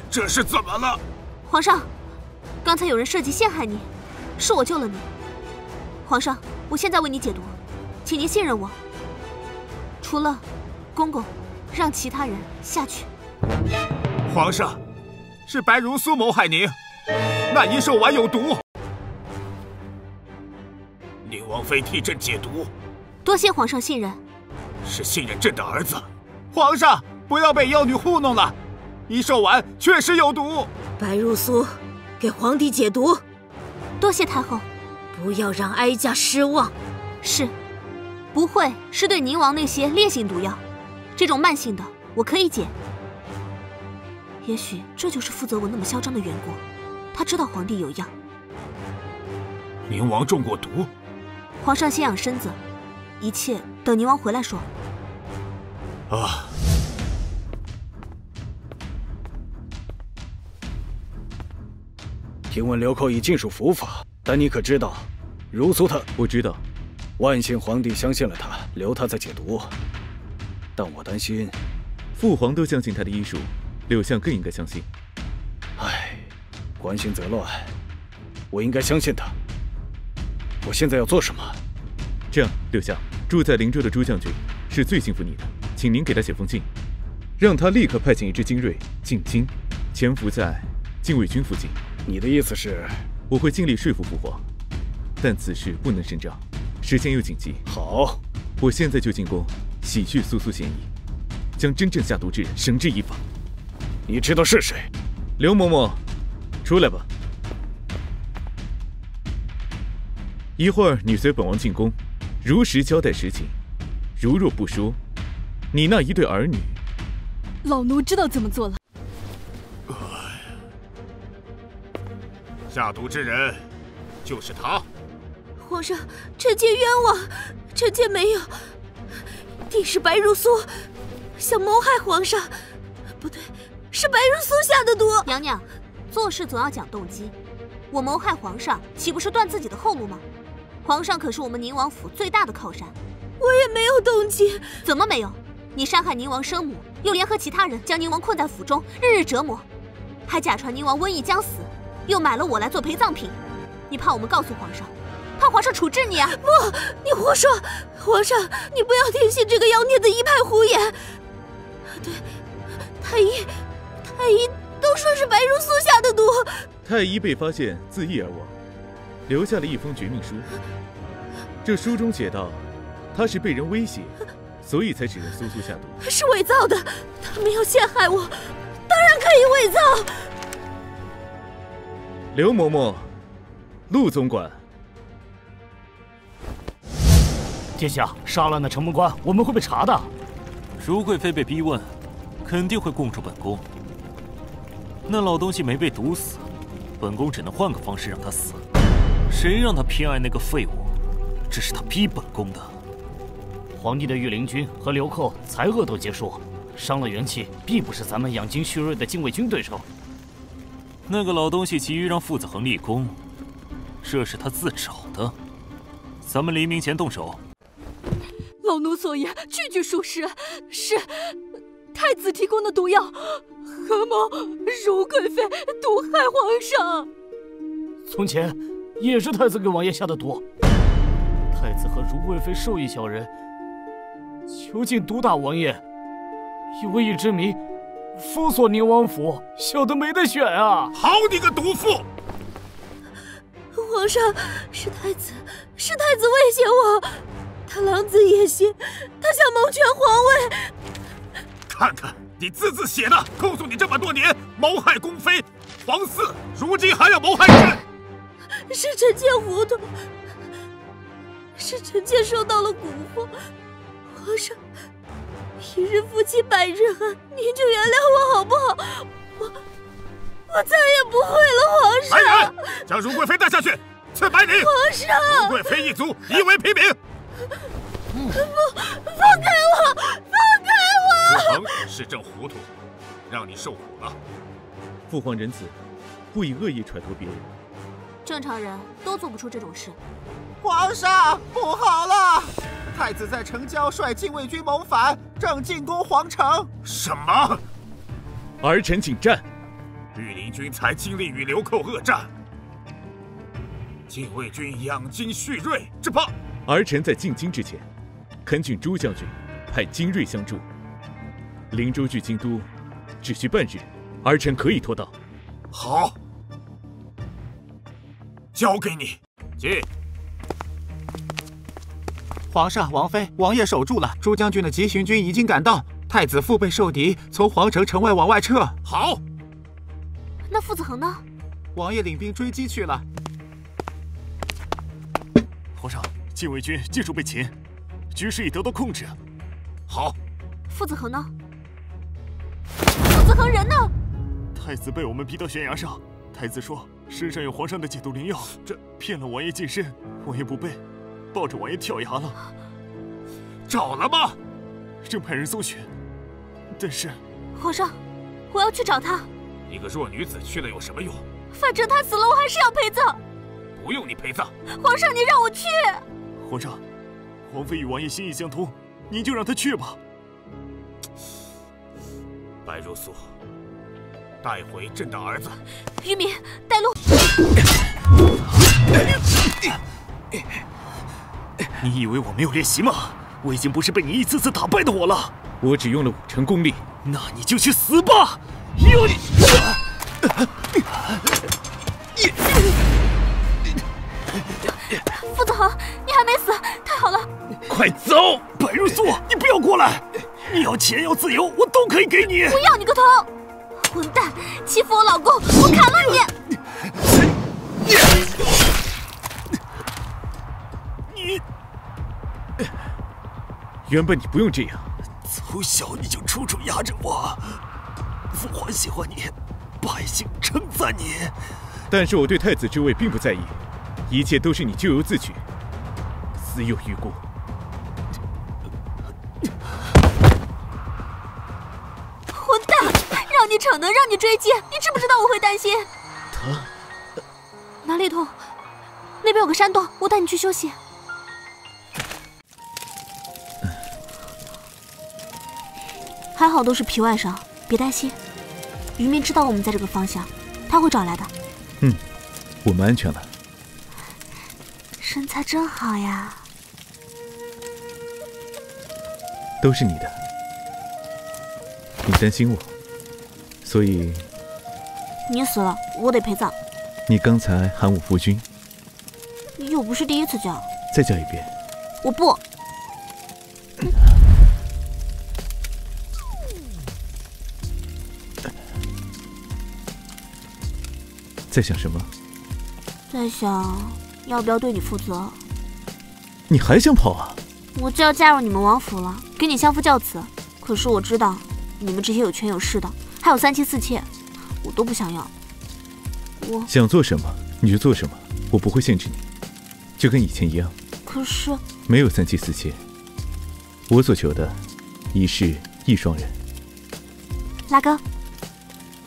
这是怎么了？皇上，刚才有人设计陷害你，是我救了你。皇上，我现在为你解毒，请您信任我。 除了公公，让其他人下去。皇上，是白如苏谋害您，那银寿丸有毒。宁王妃替朕解毒，多谢皇上信任。是信任朕的儿子。皇上，不要被妖女糊弄了，银寿丸确实有毒。白如苏给皇帝解毒，多谢太后。不要让哀家失望。是，不会是对宁王那些烈性毒药，这种慢性的我可以解。 也许这就是傅泽文那么嚣张的缘故，他知道皇帝有恙。宁王中过毒，皇上先养身子，一切等宁王回来说。啊！听闻流寇已尽数伏法，但你可知道，如苏他不知道。万幸皇帝相信了他，留他在解毒。但我担心，父皇都相信他的医术。 柳相更应该相信。唉，关心则乱，我应该相信他。我现在要做什么？这样，柳相，住在灵州的朱将军是最信服你的，请您给他写封信，让他立刻派遣一支精锐进京，潜伏在禁卫军附近。你的意思是，我会尽力说服父皇，但此事不能声张，时间又紧急。好，我现在就进宫，洗去苏苏嫌疑，将真正下毒之人绳之以法。 你知道是谁？刘嬷嬷，出来吧。一会儿你随本王进宫，如实交代实情。如若不说，你那一对儿女……老奴知道怎么做了。下毒之人就是他。皇上，臣妾冤枉，臣妾没有。定是白如苏想谋害皇上，不对。 是白如苏下的毒。娘娘，做事总要讲动机。我谋害皇上，岂不是断自己的后路吗？皇上可是我们宁王府最大的靠山。我也没有动机。怎么没有？你杀害宁王生母，又联合其他人将宁王困在府中，日日折磨，还假传宁王瘟疫将死，又买了我来做陪葬品。你怕我们告诉皇上，怕皇上处置你啊？不，你胡说！皇上，你不要听信这个妖孽的一派胡言。对，太医。 太医都说是白如苏下的毒。太医被发现自缢而亡，留下了一封绝命书。这书中写道，他是被人威胁，所以才指认苏苏下毒。是伪造的，他没有陷害我，当然可以伪造。刘嬷嬷，陆总管，殿下杀了那城门官，我们会被查的。如贵妃被逼问，肯定会供出本宫。 那老东西没被毒死，本宫只能换个方式让他死。谁让他偏爱那个废物？这是他逼本宫的。皇帝的御林军和流寇才恶斗结束，伤了元气，必不是咱们养精蓄锐的禁卫军对手。那个老东西急于让傅子恒立功，这是他自找的。咱们黎明前动手。老奴所言句句属实，是太子提供的毒药。 合谋如贵妃毒害皇上。从前也是太子给王爷下的毒。太子和如贵妃授意小人，囚禁毒打王爷，以瘟疫之名封锁宁王府，小的没得选啊！好你个毒妇！皇上，是太子威胁我，他狼子野心，他想谋权皇位。看看。 你字字写的，控诉你这么多年谋害宫妃、皇嗣，如今还要谋害朕，是臣妾糊涂，是臣妾受到了蛊惑。皇上，一日夫妻百日恩，您就原谅我好不好？我再也不会了，皇上。来人，将如贵妃带下去，赐白绫。皇上，如贵妃一族夷为平民。不，放开我，放开我！ 子恒是朕糊涂，让你受苦了。父皇仁慈，不以恶意揣度别人。正常人都做不出这种事。皇上，不好了！太子在城郊率禁卫军谋反，正进攻皇城。什么？儿臣请战。御林军才经历与流寇恶战，禁卫军养精蓄锐，只怕……儿臣在进京之前，恳请朱将军派精锐相助。 灵州距京都只需半日，儿臣可以托到。好，交给你。进。皇上、王妃、王爷守住了，朱将军的急行军已经赶到，太子腹背受敌，从皇城城外往外撤。好。那傅子恒呢？王爷领兵追击去了。皇上，禁卫军尽数被擒，局势已得到控制。好。傅子恒呢？ 子恒人呢？太子被我们逼到悬崖上，太子说身上有皇上的解毒灵药，这骗了王爷近身，王爷不备，抱着王爷跳崖了。找了吗？正派人搜寻，但是皇上，我要去找他。一个弱女子去了有什么用？反正他死了，我还是要陪葬。不用你陪葬，皇上，你让我去。皇上，皇妃与王爷心意相通，您就让他去吧。 白如素，带回朕的儿子。渔民，带路。你以为我没有练习吗？我已经不是被你一次次打败的我了。我只用了5成功力。那你就去死吧！有你。傅子恒，你还没死，太好了！快走，白如素，你不要过来。 你要钱要自由，我都可以给你。我要你个头！混蛋，欺负我老公，我砍了你！你原本你不用这样，从小你就处处压着我。父皇喜欢你，百姓称赞你，但是我对太子之位并不在意，一切都是你咎由自取，死有余辜。 让你逞能，让你追击，你知不知道我会担心？疼，哪里痛？那边有个山洞，我带你去休息。还好都是皮外伤，别担心。渔民知道我们在这个方向，他会找来的。嗯，我们安全了。身材真好呀！都是你的，你担心我。 所以，你死了，我得陪葬。你刚才喊我夫君，又不是第一次叫。再叫一遍。我不。在想什么？在想要不要对你负责。你还想跑啊？我就要嫁入你们王府了，给你相夫教子。可是我知道，你们这些有权有势的。 还有3妻4妾，我都不想要。我想做什么你就做什么，我不会限制你，就跟以前一样。可是没有3妻4妾，我所求的一世一双人。拉钩，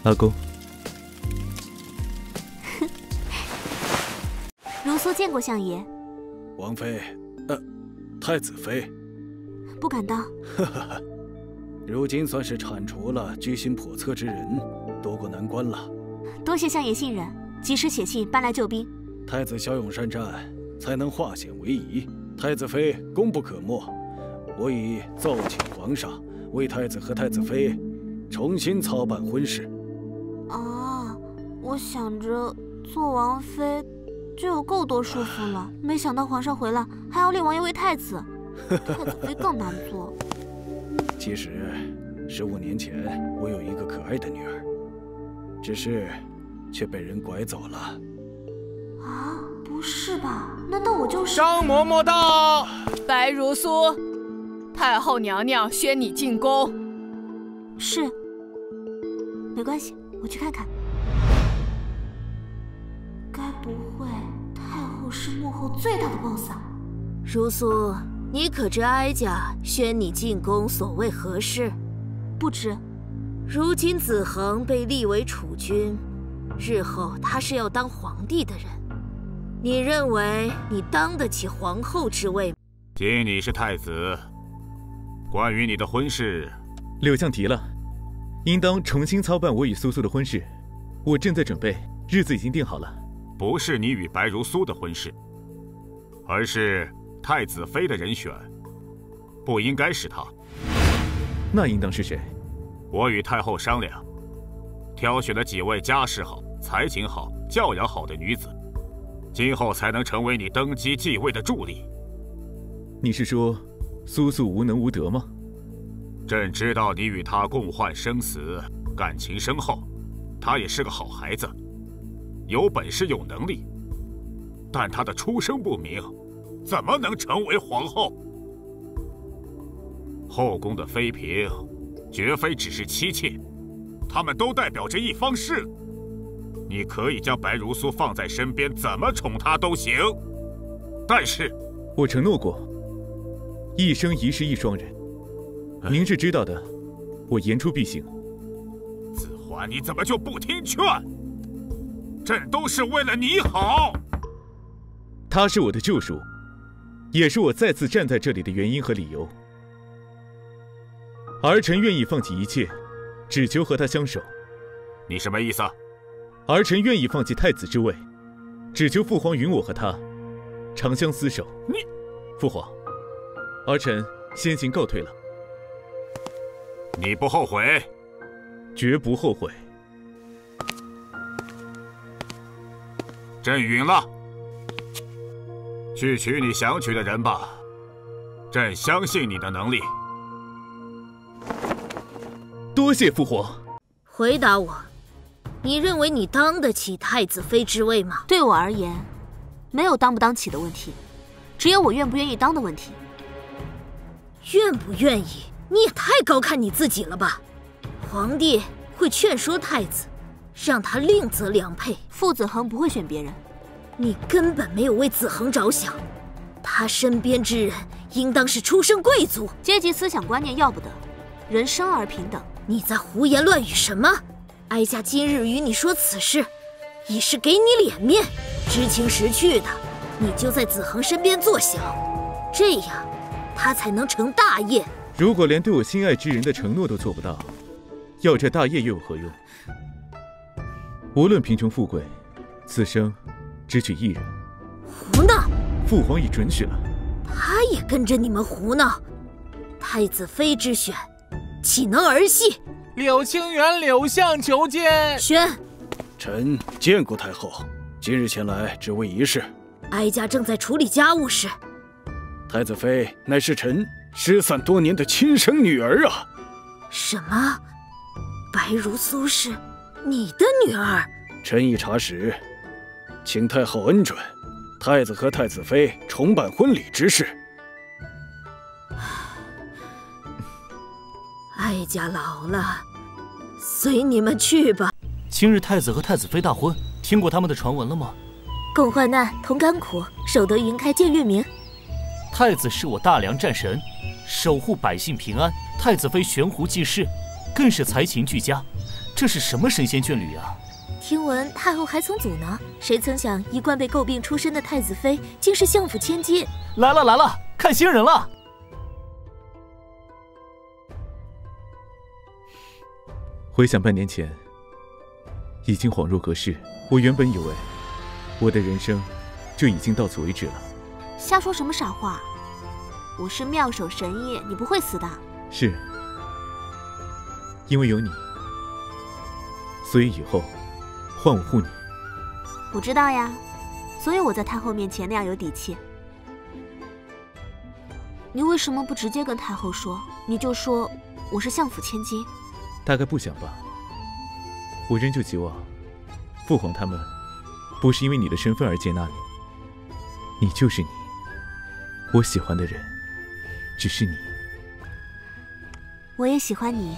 拉钩。如苏见过相爷。王妃，太子妃。不敢当。哈哈哈。 如今算是铲除了居心叵测之人，渡过难关了。多谢相爷信任，及时写信搬来救兵。太子骁勇善战，才能化险为夷。太子妃功不可没，我已奏请皇上为太子和太子妃重新操办婚事。啊，我想着做王妃就有够多束缚了，没想到皇上回来还要立王爷为太子，太子妃更难做。其实，15年前我有一个可爱的女儿，只是却被人拐走了。啊，不是吧？难道我就是张嬷嬷到？白如苏，太后娘娘宣你进宫。是。没关系，我去看看。该不会太后是幕后最大的 boss 啊？如苏。 你可知哀家宣你进宫所谓何事？不知。如今子恒被立为储君，日后他是要当皇帝的人。你认为你当得起皇后之位吗？今你是太子，关于你的婚事，柳相提了，应当重新操办我与苏苏的婚事。我正在准备，日子已经定好了。不是你与白如苏的婚事，而是。 太子妃的人选，不应该是他。那应当是谁？我与太后商量，挑选了几位家世好、才情好、教养好的女子，今后才能成为你登基继位的助力。你是说，苏素无能无德吗？朕知道你与她共患生死，感情深厚，她也是个好孩子，有本事有能力，但她的出身不明，怎么能成为皇后？后宫的妃嫔，绝非只是妻妾。 他们都代表着一方势力，你可以将白如苏放在身边，怎么宠她都行。但是，我承诺过，一生一世一双人，您是知道的，我言出必行。子华，你怎么就不听劝？朕都是为了你好。他是我的救赎，也是我再次站在这里的原因和理由。儿臣愿意放弃一切。 只求和他相守，你什么意思？儿臣愿意放弃太子之位，只求父皇允我和他长相厮守。你，父皇，儿臣先行告退了。你不后悔？绝不后悔。朕允了，去娶你想娶的人吧。朕相信你的能力。 多谢父皇。回答我，你认为你当得起太子妃之位吗？对我而言，没有当不当起的问题，只有我愿不愿意当的问题。愿不愿意？你也太高看你自己了吧！皇帝会劝说太子，让他另择良配。傅子恒不会选别人，你根本没有为子恒着想。他身边之人应当是出身贵族，阶级思想观念要不得，人生而平等。 你在胡言乱语什么？哀家今日与你说此事，已是给你脸面。知情识趣的，你就在子恒身边坐享，这样他才能成大业。如果连对我心爱之人的承诺都做不到，要这大业又有何用？无论贫穷富贵，此生只娶一人。胡闹！父皇已准许了。他也跟着你们胡闹。太子妃之选。 岂能儿戏？柳青元、柳相求见。宣，臣见过太后，今日前来只为一事。哀家正在处理家务事。太子妃乃是臣失散多年的亲生女儿啊！什么？白如苏是你的女儿？臣已查实，请太后恩准，太子和太子妃重办婚礼之事。 哀家老了，随你们去吧。今日太子和太子妃大婚，听过他们的传闻了吗？共患难，同甘苦，守得云开见月明。太子是我大梁战神，守护百姓平安；太子妃悬壶济世，更是才情俱佳。这是什么神仙眷侣啊！听闻太后还曾阻挠，谁曾想一贯被诟病出身的太子妃，竟是相府千金。来了来了，看新人了！ 回想半年前，已经恍若隔世。我原本以为我的人生就已经到此为止了。瞎说什么傻话！我是妙手神医，你不会死的。是，因为有你，所以以后换我护你。我知道呀，所以我在太后面前那样有底气。你为什么不直接跟太后说？你就说我是相府千金。 大概不想吧，我仍旧希望父皇他们不是因为你的身份而接纳你，你就是你，我喜欢的人只是你。我也喜欢你。